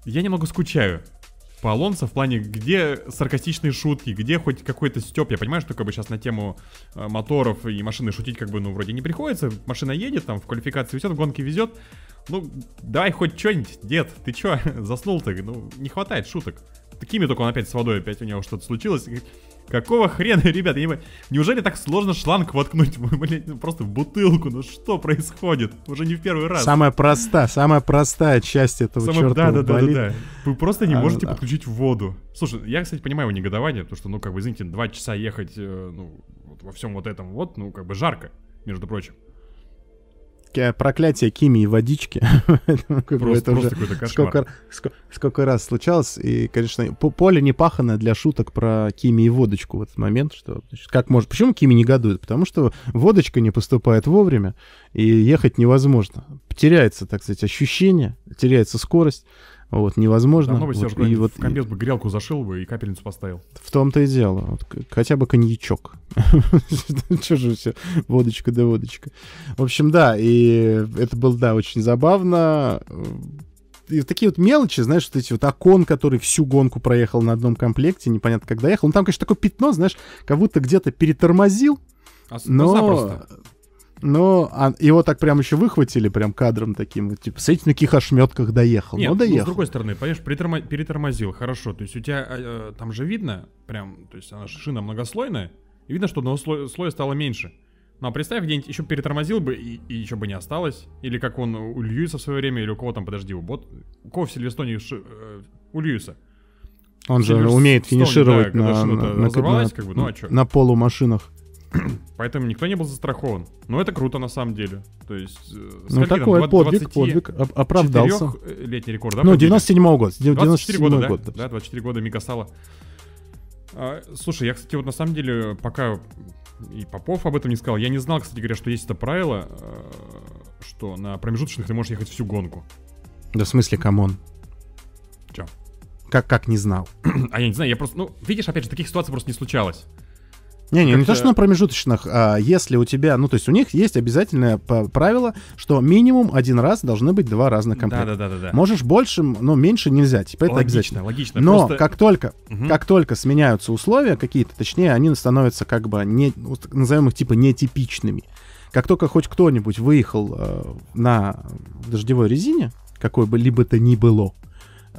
я немного скучаю по Алонсо в плане, где саркастичные шутки, где хоть какой-то стёб. Я понимаю, что как бы сейчас на тему э, моторов и машины шутить как бы, ну, вроде не приходится. Машина едет, там, в квалификации везет, в гонке везет. Ну, давай хоть что-нибудь, дед, ты чё, заснул ты? Ну, не хватает шуток. Такими только он опять с водой, опять у него что-то случилось. Какого хрена, ребят, я не понимаю, неужели так сложно шланг воткнуть, блядь, просто в бутылку? Ну что происходит? Уже не в первый раз. Самая простая, самая простая часть этого чертова болида. Да, да, да, да. Вы просто не а, можете да. подключить воду. Слушай, я, кстати, понимаю его негодование, потому что, ну, как бы, извините, два часа ехать, ну, вот во всем вот этом вот, ну, как бы, жарко, между прочим. Проклятие Кими и водички. Просто какой-то кошмар. Сколько раз случалось. И, конечно, поле не пахано для шуток про Кими и водочку в этот момент. Как может? Почему Кими негодует? Потому что водочка не поступает вовремя, и ехать невозможно. Теряется, так сказать, ощущение, теряется скорость. Вот, невозможно. Давно бы, вот, Серж, и вот, в комбез бы грелку зашил бы и капельницу поставил. В том-то и дело. Вот, хотя бы коньячок. Че же все, водочка да водочка. В общем, да, и это было, да, очень забавно. И такие вот мелочи, знаешь, вот эти вот окон, который всю гонку проехал на одном комплекте, непонятно, когда ехал. Ну, там, конечно, такое пятно, знаешь, как будто где-то перетормозил. А, но... запросто. Но а, его так прям еще выхватили прям кадром таким, типа, смотрите, на каких ошметках доехал. Нет, ну, доехал. Ну, с другой стороны, понимаешь, притормо- перетормозил, хорошо. То есть у тебя э, там же видно, прям, то есть она шина многослойная, и видно, что одного слоя, слоя стало меньше. Ну, а представь, где-нибудь еще перетормозил бы, и, и еще бы не осталось. Или как он у Льюиса в свое время, или у кого там, подожди, у, бот, у кого в Сильверстоне, ши, э, у Льюиса. Он же умеет финишировать да, на, на, на, как бы, ну, а на полумашинах. Поэтому никто не был застрахован. Но это круто на самом деле. То есть, ну такой подвиг, подвиг оправдался. Летний рекорд, да? Ну, девяносто седьмого года. девяносто четыре года, год, да? Да, двадцать четыре года Мика Сала. А, слушай, я, кстати, вот на самом деле, пока и Попов об этом не сказал, я не знал, кстати говоря, что есть это правило, что на промежуточных ты можешь ехать всю гонку. Да в смысле, камон? Че? Как, как не знал? А я не знаю, я просто, ну, видишь, опять же, таких ситуаций просто не случалось. Не-не, не то, что на промежуточных, а если у тебя, ну, то есть у них есть обязательное правило, что минимум один раз должны быть два разных комплекта. Да-да-да. Можешь больше, но меньше нельзя, типа это логично. Логично, логично. Но просто... как только, угу. как только сменяются условия какие-то, точнее, они становятся как бы, не, назовем их типа нетипичными. Как только хоть кто-нибудь выехал э, на дождевой резине, какой бы либо то ни было,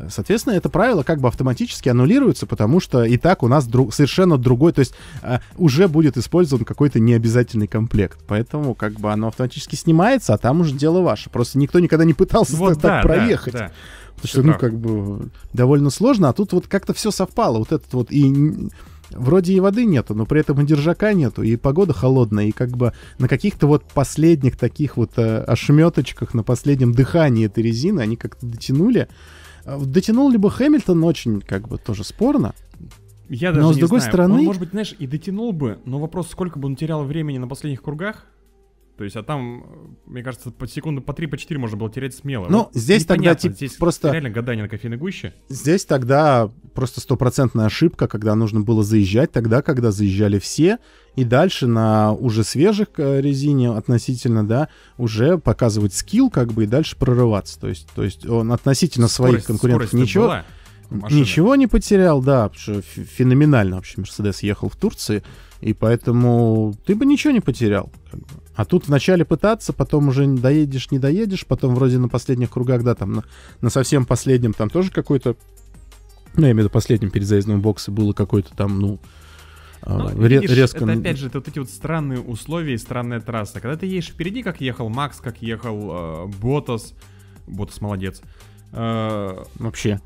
соответственно, это правило как бы автоматически аннулируется, потому что и так у нас дру- совершенно другой, то есть а, уже будет использован какой-то необязательный комплект. Поэтому как бы оно автоматически снимается, а там уже дело ваше. Просто никто никогда не пытался вот так, да, так проехать. Да, да. Потому что, ну, как бы довольно сложно, а тут вот как-то все совпало. Вот этот вот и... Вроде и воды нету, но при этом и держака нету, и погода холодная, и как бы на каких-то вот последних таких вот э, ошметочках, на последнем дыхании этой резины они как-то дотянули. Дотянул ли бы Хэмилтон, очень как бы тоже спорно. Я даже но, с не другой знаю. Стороны... Он, может быть, знаешь, и дотянул бы, но вопрос, сколько бы он терял времени на последних кругах. То есть, а там, мне кажется, по секунду по три, по четыре можно было терять смело. Ну, вот здесь непонятно. Тогда типа здесь просто... реально гадание на кофейной гуще. Здесь тогда просто стопроцентная ошибка, когда нужно было заезжать тогда, когда заезжали все. И дальше на уже свежих резине относительно, да, уже показывать скилл, как бы, и дальше прорываться. То есть, то есть он относительно скорость, своих конкурентов ничего... Была. Машина. Ничего не потерял, да, потому что феноменально вообще Mercedes ехал в Турции, и поэтому ты бы ничего не потерял. А тут вначале пытаться, потом уже доедешь, не доедешь, потом вроде на последних кругах, да, там на, на совсем последнем там тоже какой-то, ну, я имею в виду последним перед заездом в боксы было какой-то там, ну, ну ре- видишь, резко... Это опять же, это вот эти вот странные условия и странная трасса. Когда ты едешь впереди, как ехал Макс, как ехал э, Ботас, Ботас молодец. Э, Вообще...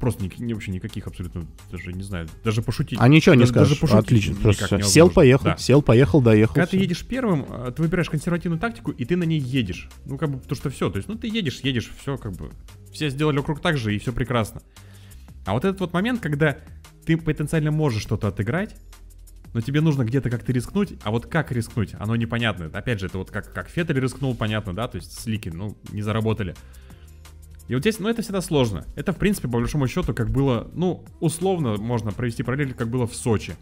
Просто ни, вообще никаких абсолютно, даже не знаю, даже пошутить. А ничего не даже, скажешь, даже отлично. Просто сел, поехал, да. сел, поехал, доехал. Когда все. Ты едешь первым, ты выбираешь консервативную тактику, и ты на ней едешь. Ну, как бы, потому что все, то есть, ну, ты едешь, едешь, все, как бы, все сделали вокруг так же, и все прекрасно. А вот этот вот момент, когда ты потенциально можешь что-то отыграть, но тебе нужно где-то как-то рискнуть, а вот как рискнуть, оно непонятно. Опять же, это вот как, как Феттель рискнул, понятно, да, то есть слики, ну, не заработали. И вот здесь, ну, это всегда сложно. Это, в принципе, по большому счету, как было, ну, условно можно провести параллель, как было в Сочи.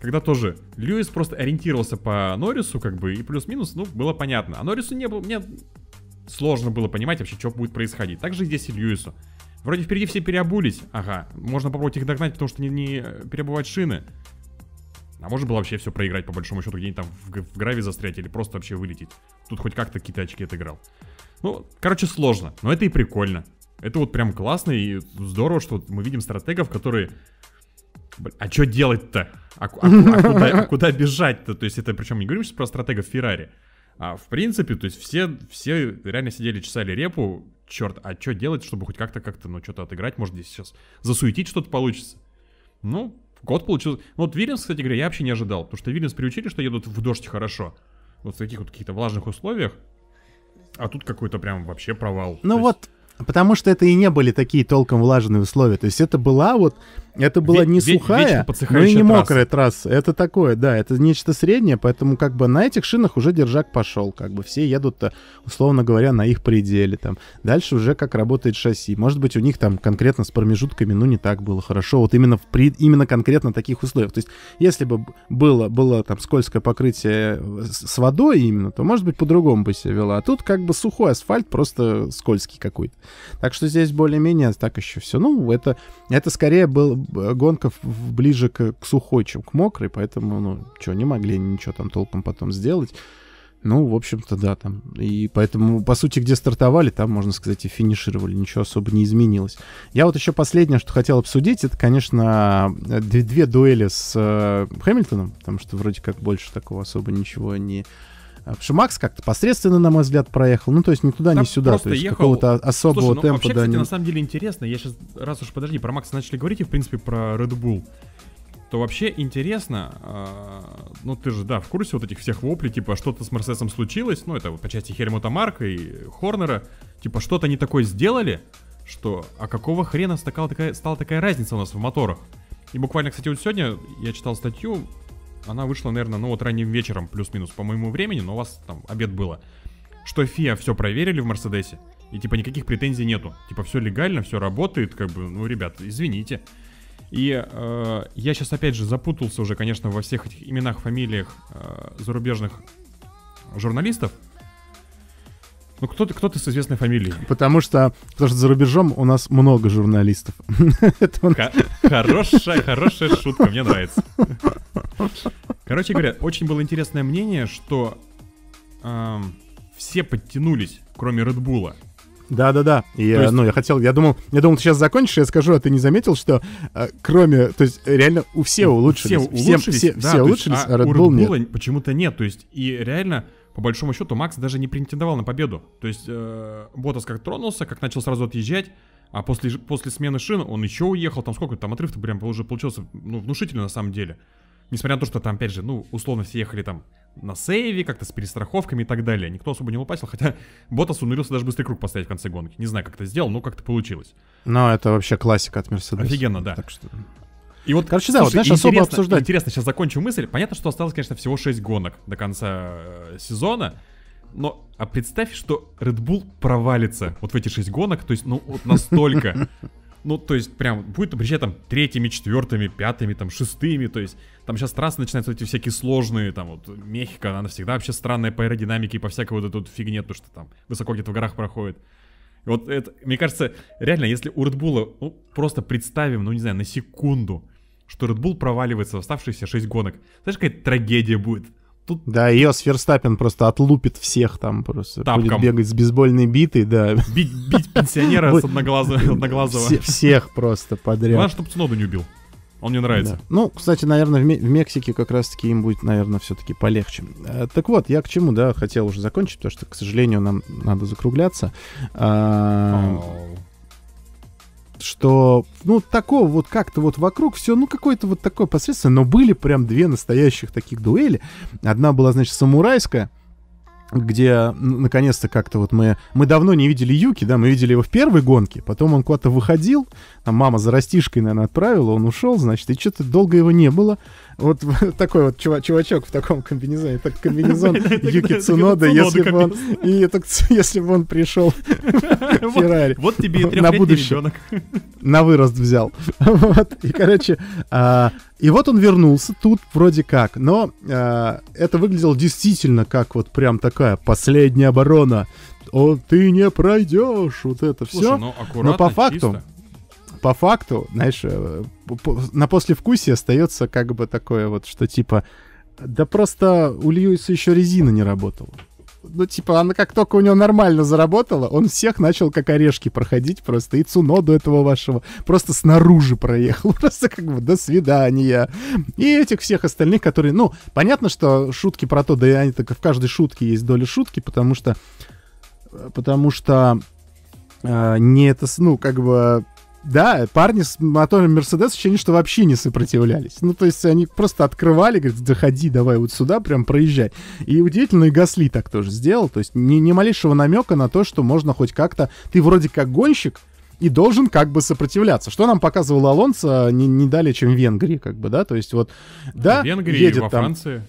Когда тоже Льюис просто ориентировался по Норрису, как бы, и плюс-минус, ну, было понятно. А Норрису не было, мне сложно было понимать вообще, что будет происходить. Так же здесь и Льюису. Вроде впереди все переобулись, ага, можно попробовать их догнать, потому что не, не перебывают шины. А можно было вообще все проиграть, по большому счету, где-нибудь там в, в граве застрять или просто вообще вылететь. Тут хоть как-то какие-то очки отыграл. Ну, короче, сложно, но это и прикольно. Это вот прям классно и здорово, что вот мы видим стратегов, которые... А что делать-то? А, а, а, куда, а куда бежать-то? То есть это, причем не говорим сейчас про стратегов Феррари. А в принципе, то есть все, все реально сидели, чесали репу. Черт, а что делать, чтобы хоть как-то, как-то, ну, что-то отыграть? Может, здесь сейчас засуетить что-то получится? Ну, год получился. Ну, вот Williams, кстати говоря, я вообще не ожидал. Потому что Williams приучили, что едут в дождь хорошо. Вот в таких вот каких-то влажных условиях. А тут какой-то прям вообще провал. Ну вот, есть... потому что это и не были такие толком влажные условия. То есть это была вот Это была не сухая, но и не мокрая трасса. Это такое, да, это нечто среднее, поэтому как бы на этих шинах уже держак пошел, как бы все едут, условно говоря, на их пределе там. Дальше уже как работает шасси. Может быть, у них там конкретно с промежутками, ну, не так было хорошо, вот именно в при, именно конкретно таких условиях. То есть, если бы было, было там скользкое покрытие с водой именно, то, может быть, по-другому бы себя вела. А тут как бы сухой асфальт, просто скользкий какой-то. Так что здесь более-менее так еще все. Ну, это, это скорее был гонка ближе к, к сухой, чем к мокрой, поэтому, ну, что, не могли ничего там толком потом сделать. Ну, в общем-то, да, там. И поэтому, по сути, где стартовали, там, можно сказать, и финишировали. Ничего особо не изменилось. Я вот еще последнее, что хотел обсудить, это, конечно, две, две дуэли с э, Хэмилтоном, потому что вроде как больше такого особо ничего не... Потому что Макс как-то посредственно, на мой взгляд, проехал. Ну, то есть, ни туда, там ни сюда. То есть, какого-то особого Слушай, ну, темпа... Вообще, да, кстати, не... на самом деле интересно. Я сейчас, раз уж, подожди, про Макса начали говорить и, в принципе, про Red Bull. То вообще интересно, э, ну ты же, да, в курсе вот этих всех воплей, типа что-то с Мерседесом случилось, ну это вот по части Хельмута Марка и Хорнера, типа что-то они такое сделали, что, а какого хрена стала такая, стала такая разница у нас в моторах? И буквально, кстати, вот сегодня я читал статью, она вышла, наверное, ну вот ранним вечером, плюс-минус по моему времени, но у вас там обед было, что ФИА все проверили в Мерседесе, и типа никаких претензий нету, типа все легально, все работает, как бы, ну ребят, извините. И э, я сейчас опять же запутался уже, конечно, во всех этих именах, фамилиях э, зарубежных журналистов. Ну, кто-то, кто-то с известной фамилией. Потому что, потому что за рубежом у нас много журналистов. Хорошая, хорошая шутка, мне нравится. Короче говоря, очень было интересное мнение, что все подтянулись, кроме Red Bull'а. Да-да-да, я, есть... ну, я хотел, я думал, я думал, ты сейчас закончишь, я скажу, а ты не заметил, что э, кроме, то есть реально у все улучшились, все улучшились, все, да, все улучшились, есть, а, а Red Bull нет. Почему-то нет, то есть и реально, по большому счету, Макс даже не претендовал на победу, то есть э, Ботас как тронулся, как начал сразу отъезжать, а после, после смены шин он еще уехал, там сколько, там отрыв-то прям уже получился, ну, внушительный на самом деле, несмотря на то, что там, опять же, ну, условно все ехали там на сейве, как-то с перестраховками и так далее. Никто особо не лупасил, хотя Ботас умудрился даже быстрый круг поставить в конце гонки. Не знаю, как это сделал, но как-то получилось. Но это вообще классика от Мерседеса. Офигенно, да. Так что... И вот, короче, слушай, да, вот, знаешь, особо обсуждать. Интересно, сейчас закончу мысль. Понятно, что осталось, конечно, всего шесть гонок до конца э, сезона. Но, а представь, что Red Bull провалится вот в эти шесть гонок, то есть, ну, вот настолько... Ну, то есть, прям, будет обречать там третьими, четвертыми, пятыми, там, шестыми, то есть, там сейчас трассы начинаются эти всякие сложные, там, вот, Мехико, она всегда вообще странная по аэродинамике и по всякой вот этой вот фигне, то, что там высоко где-то в горах проходит. И вот это, мне кажется, реально, если у Red Bull'а, ну, просто представим, ну, не знаю, на секунду, что Red Bull проваливается в оставшиеся шесть гонок, знаешь, какая трагедия будет? Тут... Да, ее с Ферстаппен просто отлупит всех там просто. Тапком. Будет бегать с бейсбольной битой, да. Бить, бить пенсионера с одноглазого. Всех просто подряд. Главное, чтобы Цуноду не убил. Он мне нравится. Да. Ну, кстати, наверное, в, Ме- в Мексике как раз-таки им будет, наверное, все-таки полегче. А, так вот, я к чему, да, хотел уже закончить, потому что, к сожалению, нам надо закругляться. А... Что, ну, такого вот как-то вот вокруг все, ну, какое-то вот такое посредственное, но были прям две настоящих таких дуэли. Одна была, значит, самурайская, где, ну, наконец-то как-то вот мы... Мы давно не видели Юки, да, мы видели его в первой гонке, потом он куда-то выходил, там мама за растишкой, наверное, отправила, он ушел, значит, и что-то долго его не было. Вот такой вот чува- чувачок в таком комбинезоне, так комбинезон Юки Цунода, если бы он... И если бы он пришел в Феррари. Вот тебе и трехлетний ребенок. На вырост взял. И, короче... И вот он вернулся тут вроде как, но э, это выглядело действительно как вот прям такая последняя оборона. О, ты не пройдешь, вот это все. Но, но по факту, чисто. по факту, знаешь, на послевкусии остается как бы такое вот, что типа, да просто у Льюиса еще резина не работала. Ну, типа, она как только у него нормально заработала, он всех начал как орешки проходить просто. И Цуноду этого вашего просто снаружи проехал. Просто как бы до свидания. И этих всех остальных, которые... Ну, понятно, что шутки про то, да и они так в каждой шутке есть доля шутки, потому что... Потому что... Э, не это... Ну, как бы... Да, парни с мотором Мерседес, ощущение, что вообще не сопротивлялись. Ну, то есть они просто открывали, говорят, заходи, давай вот сюда, прям проезжай. И удивительно, и Гасли так тоже сделал. То есть ни, ни малейшего намека на то, что можно хоть как-то... Ты вроде как гонщик, и должен как бы сопротивляться. Что нам показывал Алонсо не, не далее, чем в Венгрии, как бы, да, то есть вот, да, Венгрии, едет во там... Франции.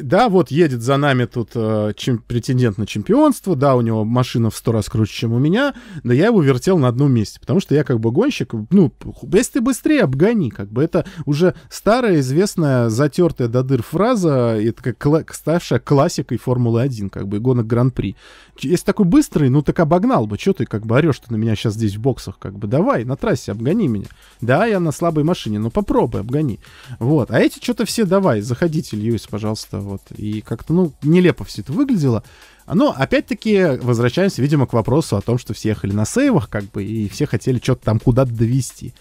Да, вот едет за нами тут э, чем, претендент на чемпионство, да, у него машина в сто раз круче, чем у меня, но я его вертел на одном месте, потому что я как бы гонщик, ну, если ты быстрее, обгони, как бы это уже старая, известная, затертая до дыр фраза, это как ставшая классикой Формулы один, как бы, гонок Гран-при. Если такой быстрый, ну, так обогнал бы, что ты как бы орешь-то на меня сейчас здесь в боксах, как бы, давай, на трассе обгони меня. Да, я на слабой машине, но попробуй, обгони. Вот, а эти что-то все давай, заходите, Льюис, пожалуйста. Вот. И как-то, ну, нелепо все это выглядело. Но, опять-таки, возвращаемся, видимо, к вопросу о том, что все ехали на сейвах, как бы, и все хотели что-то там куда-то довести.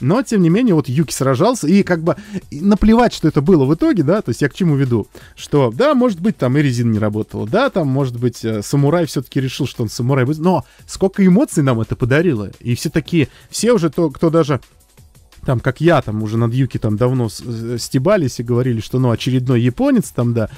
Но, тем не менее, вот Юки сражался, и как бы и наплевать, что это было в итоге, да, то есть я к чему веду, что, да, может быть, там и резина не работала, да, там, может быть, самурай все-таки решил, что он самурай будет, но сколько эмоций нам это подарило, и все такие, все уже, то, кто даже... Там, как я, там уже над Юки там давно стебались и говорили, что, ну, очередной японец там, да.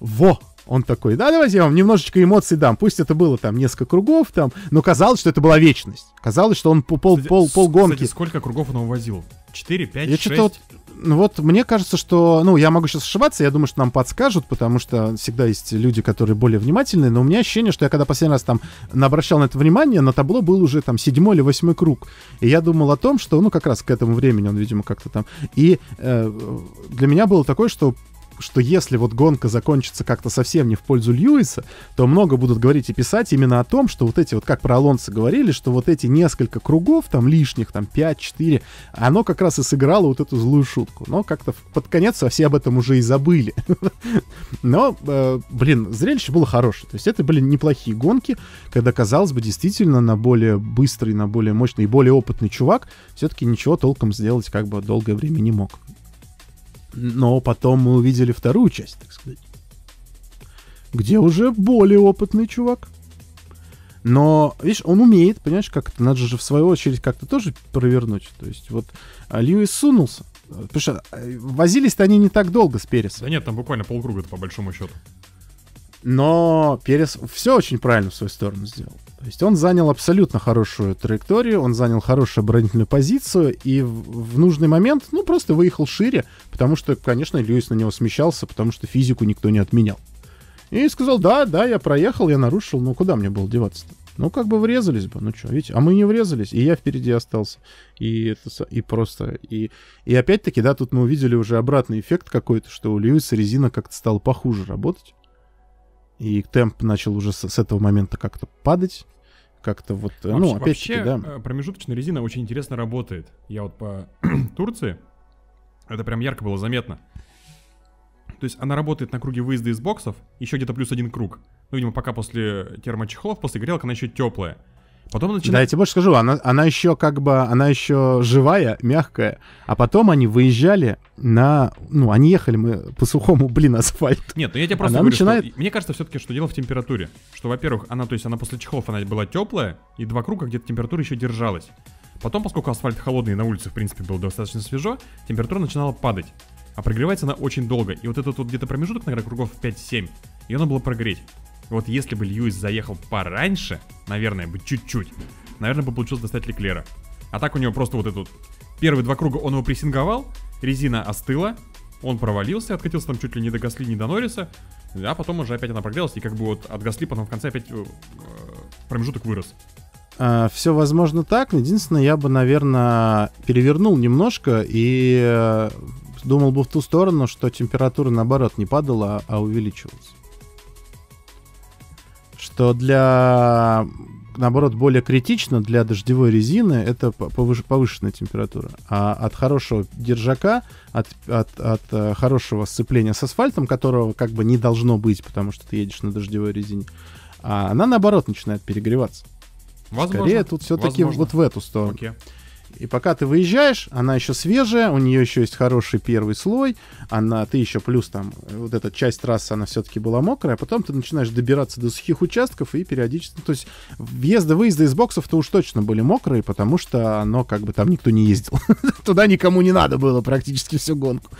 Во! Он такой, да, давайте я вам немножечко эмоций дам. Пусть это было там несколько кругов там, но казалось, что это была вечность. Казалось, что он пол, пол, пол, полгонки. Кстати, сколько кругов он увозил? четыре, пять, шесть? Вот, вот мне кажется, что... Ну, я могу сейчас ошибаться, я думаю, что нам подскажут, потому что всегда есть люди, которые более внимательны, но у меня ощущение, что я когда последний раз там обращал на это внимание, на табло был уже там седьмой или восьмой круг. И я думал о том, что, ну, как раз к этому времени он, видимо, как-то там... И э, для меня было такое, что... что если вот гонка закончится как-то совсем не в пользу Льюиса, то много будут говорить и писать именно о том, что вот эти, вот как про Алонсо говорили, что вот эти несколько кругов, там лишних, там пять-четыре, оно как раз и сыграло вот эту злую шутку. Но как-то под конец все об этом уже и забыли. Но, блин, зрелище было хорошее. То есть это были неплохие гонки, когда, казалось бы, действительно на более быстрый, на более мощный и более опытный чувак все-таки ничего толком сделать как бы долгое время не мог. Но потом мы увидели вторую часть, так сказать, где уже более опытный чувак. Но, видишь, он умеет, понимаешь, как-то надо же в свою очередь как-то тоже провернуть. То есть вот Льюис сунулся. Потому что возились-то они не так долго с Пересом. Да нет, там буквально полкруга-то по большому счету. Но Перес все очень правильно в свою сторону сделал. То есть он занял абсолютно хорошую траекторию, он занял хорошую оборонительную позицию и в, в нужный момент, ну, просто выехал шире, потому что, конечно, Льюис на него смещался, потому что физику никто не отменял. И сказал, да, да, я проехал, я нарушил, ну, куда мне было деваться-то? Ну, как бы врезались бы, ну что, видите, а мы не врезались, и я впереди остался, и, это, и просто, и, и опять-таки, да, тут мы увидели уже обратный эффект какой-то, что у Льюиса резина как-то стала похуже работать. И темп начал уже с, с этого момента как-то падать. Как-то вот... Вообще, ну, опять-таки, да. Промежуточная резина очень интересно работает. Я вот по Турции, это прям ярко было заметно. То есть она работает на круге выезда из боксов, еще где-то плюс один круг. Ну, видимо, пока после термочехлов, после грелок она еще теплая. Потом начинает... Да, я тебе больше скажу, она, она еще как бы, она еще живая, мягкая. А потом они выезжали на... Ну, они ехали мы по сухому, блин, асфальту. Нет, ну я тебе просто она говорю, начинает... что, мне кажется все-таки, что дело в температуре. Что, во-первых, она, то есть она после чехлов, она была теплая, и два круга где-то температура еще держалась. Потом, поскольку асфальт холодный, на улице, в принципе, было достаточно свежо, температура начинала падать. А прогревается она очень долго. И вот этот вот где-то промежуток, наверное, кругов пять-семь, ее надо было прогреть. Вот если бы Льюис заехал пораньше, наверное, бы чуть-чуть, наверное, бы получилось достать Леклера. А так у него просто вот этот... Первые два круга он его прессинговал, резина остыла, он провалился, откатился там чуть ли не до Гасли, не до Норриса, а потом уже опять она прогрелась, и как бы вот от Гасли потом в конце опять промежуток вырос. А, все возможно так, единственное, я бы, наверное, перевернул немножко и думал бы в ту сторону, что температура, наоборот, не падала, а увеличивалась. Что для, наоборот, более критично для дождевой резины это повыш, повышенная температура. А от хорошего держака, от, от, от хорошего сцепления с асфальтом, которого как бы не должно быть, потому что ты едешь на дождевой резине, а она, наоборот, начинает перегреваться. Возможно. Скорее тут все-таки вот в эту сторону. Окей. И пока ты выезжаешь, она еще свежая, у нее еще есть хороший первый слой, она, ты еще плюс там, вот эта часть трассы, она все-таки была мокрая, а потом ты начинаешь добираться до сухих участков и периодически, ну, то есть въезды-выезды из боксов-то уж точно были мокрые, потому что, оно как бы там никто не ездил. Туда никому не надо было практически всю гонку.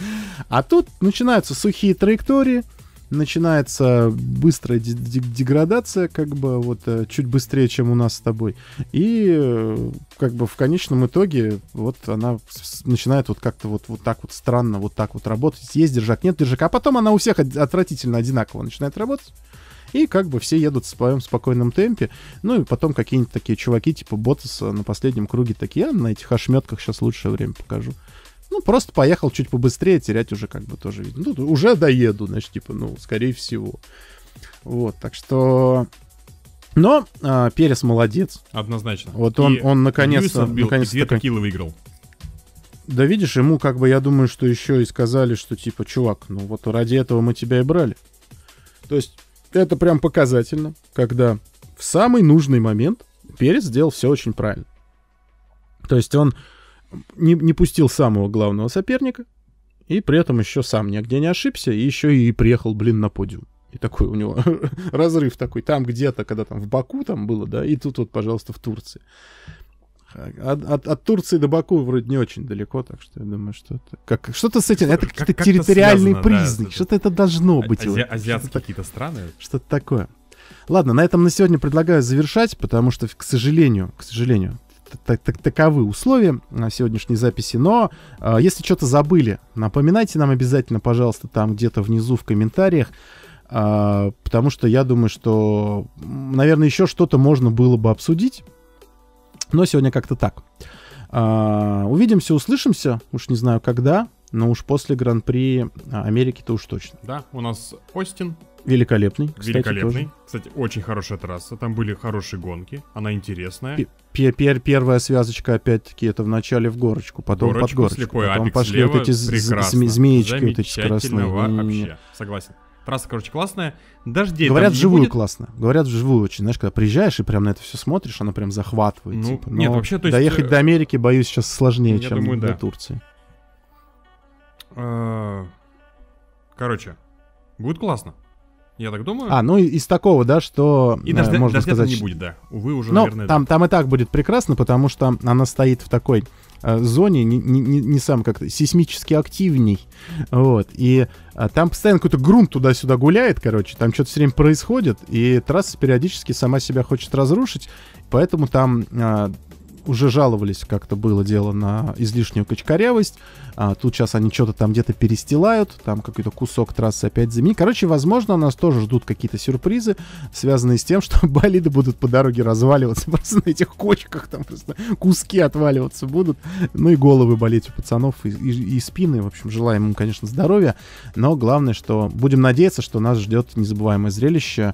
А тут начинаются сухие траектории, начинается быстрая деградация, как бы вот чуть быстрее, чем у нас с тобой. И как бы в конечном итоге вот она начинает вот как-то вот, вот так вот странно, вот так вот работать. Есть держак, нет держака. А потом она у всех отвратительно одинаково начинает работать. И как бы все едут в своем спокойном темпе. Ну и потом какие-нибудь такие чуваки типа Ботаса на последнем круге такие: я на этих ошметках сейчас лучшее время покажу. Ну, просто поехал чуть побыстрее, терять уже как бы тоже видно. Ну, уже доеду, значит, типа, ну, скорее всего. Вот, так что... Но а, Перес молодец. Однозначно. Вот он, он наконец-то... Наконец-то такой... выиграл. Да видишь, ему как бы, я думаю, что еще и сказали, что типа, чувак, ну вот ради этого мы тебя и брали. То есть это прям показательно, когда в самый нужный момент Перес сделал все очень правильно. То есть он... Не, не пустил самого главного соперника, и при этом еще сам нигде не ошибся, и еще и приехал, блин, на подиум. И такой у него разрыв такой, там где-то, когда там в Баку там было, да, и тут вот, пожалуйста, в Турции. От, от, от Турции до Баку вроде не очень далеко, так что я думаю, что это... Как, что-то с этим, это какие-то как территориальные признаки, да, что-то это должно быть. Ази, вот, азиатские что-то, какие-то страны. Что-то такое. Ладно, на этом на сегодня предлагаю завершать, потому что, к сожалению, к сожалению... Так, так, таковы условия на сегодняшней записи. Но э, если что-то забыли, напоминайте нам обязательно, пожалуйста, там где-то внизу в комментариях, э, потому что я думаю, что, наверное, еще что-то можно было бы обсудить. Но сегодня как-то так. Э, увидимся, услышимся. Уж не знаю когда, но уж после Гран-при Америки-то уж точно. Да, у нас Остин. Великолепный, кстати, Великолепный. Тоже. Кстати, очень хорошая трасса. Там были хорошие гонки. Она интересная. Первая связочка, опять-таки, это вначале в горочку, потом горочку, под горочку. Слепой, потом пошли слева, вот эти прекрасно. Змеечки вот эти скоростные. Вообще. Согласен. Трасса, короче, классная. Дождей говорят, вживую будет... классно. Говорят, вживую очень. Знаешь, когда приезжаешь и прям на это все смотришь, оно прям захватывает. Ну, типа. Нет, вообще, то есть... Доехать до Америки, боюсь, сейчас сложнее, я чем думаю, до да. Турции. Короче, будет классно. Я так думаю. А, ну из такого, да, что... И дождя, можно дождя сказать, не будет, да. Увы, уже, ну, наверное... Там, там и так будет прекрасно, потому что она стоит в такой э, зоне, не, не, не сам как-то, сейсмически активней. Вот. И э, там постоянно какой-то грунт туда-сюда гуляет, короче. Там что-то все время происходит, и трасса периодически сама себя хочет разрушить. Поэтому там... Э, уже жаловались, как-то было дело, на излишнюю качкарявость. А, тут сейчас они что-то там где-то перестилают. Там какой-то кусок трассы опять заменили. Короче, возможно, нас тоже ждут какие-то сюрпризы, связанные с тем, что болиды будут по дороге разваливаться. Просто на этих кочках там просто куски отваливаться будут. Ну и головы болеть у пацанов, и, и, и спины. В общем, желаем им, конечно, здоровья. Но главное, что будем надеяться, что нас ждет незабываемое зрелище.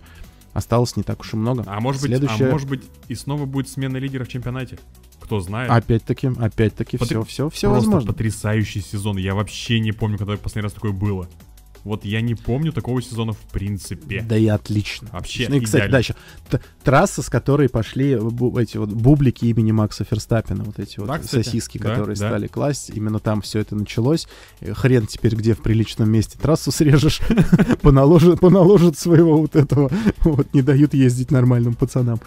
Осталось не так уж и много. А может, Следующая... быть, а может быть, и снова будет смена лидера в чемпионате? Кто знает. Опять-таки, опять-таки, Потр... все, все, все Просто возможно. Потрясающий сезон. Я вообще не помню, когда в последний раз такое было. Вот я не помню такого сезона в принципе. Да и отлично. Вообще ну, и, кстати, идеально. Да, еще т- трасса, с которой пошли бу- эти вот бублики имени Макса Ферстаппена. Вот эти вот да, сосиски, да, которые да. стали класть. Именно там все это началось. Хрен теперь где в приличном месте трассу срежешь. Поналожат своего вот этого. Вот не дают ездить нормальным пацанам.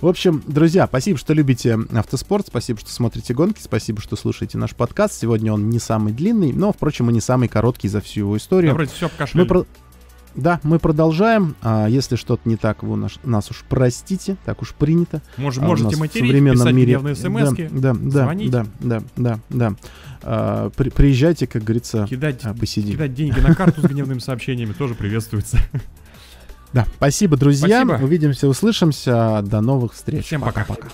В общем, друзья, спасибо, что любите автоспорт. Спасибо, что смотрите гонки. Спасибо, что слушаете наш подкаст. Сегодня он не самый длинный, но, впрочем, и не самый короткий за всю его историю. Мы про... Да, мы продолжаем. А, если что-то не так, вы наш... нас уж простите, так уж принято. Мож, а можете материть, в современном мире явные смс-ки, да, да, звонить. Да, да, да, да. А, при, приезжайте, как говорится, кидать, посидим. Кидать деньги на карту с гневными сообщениями тоже приветствуется. Да, спасибо, друзья. Спасибо. Увидимся, услышимся. До новых встреч. Всем пока-пока.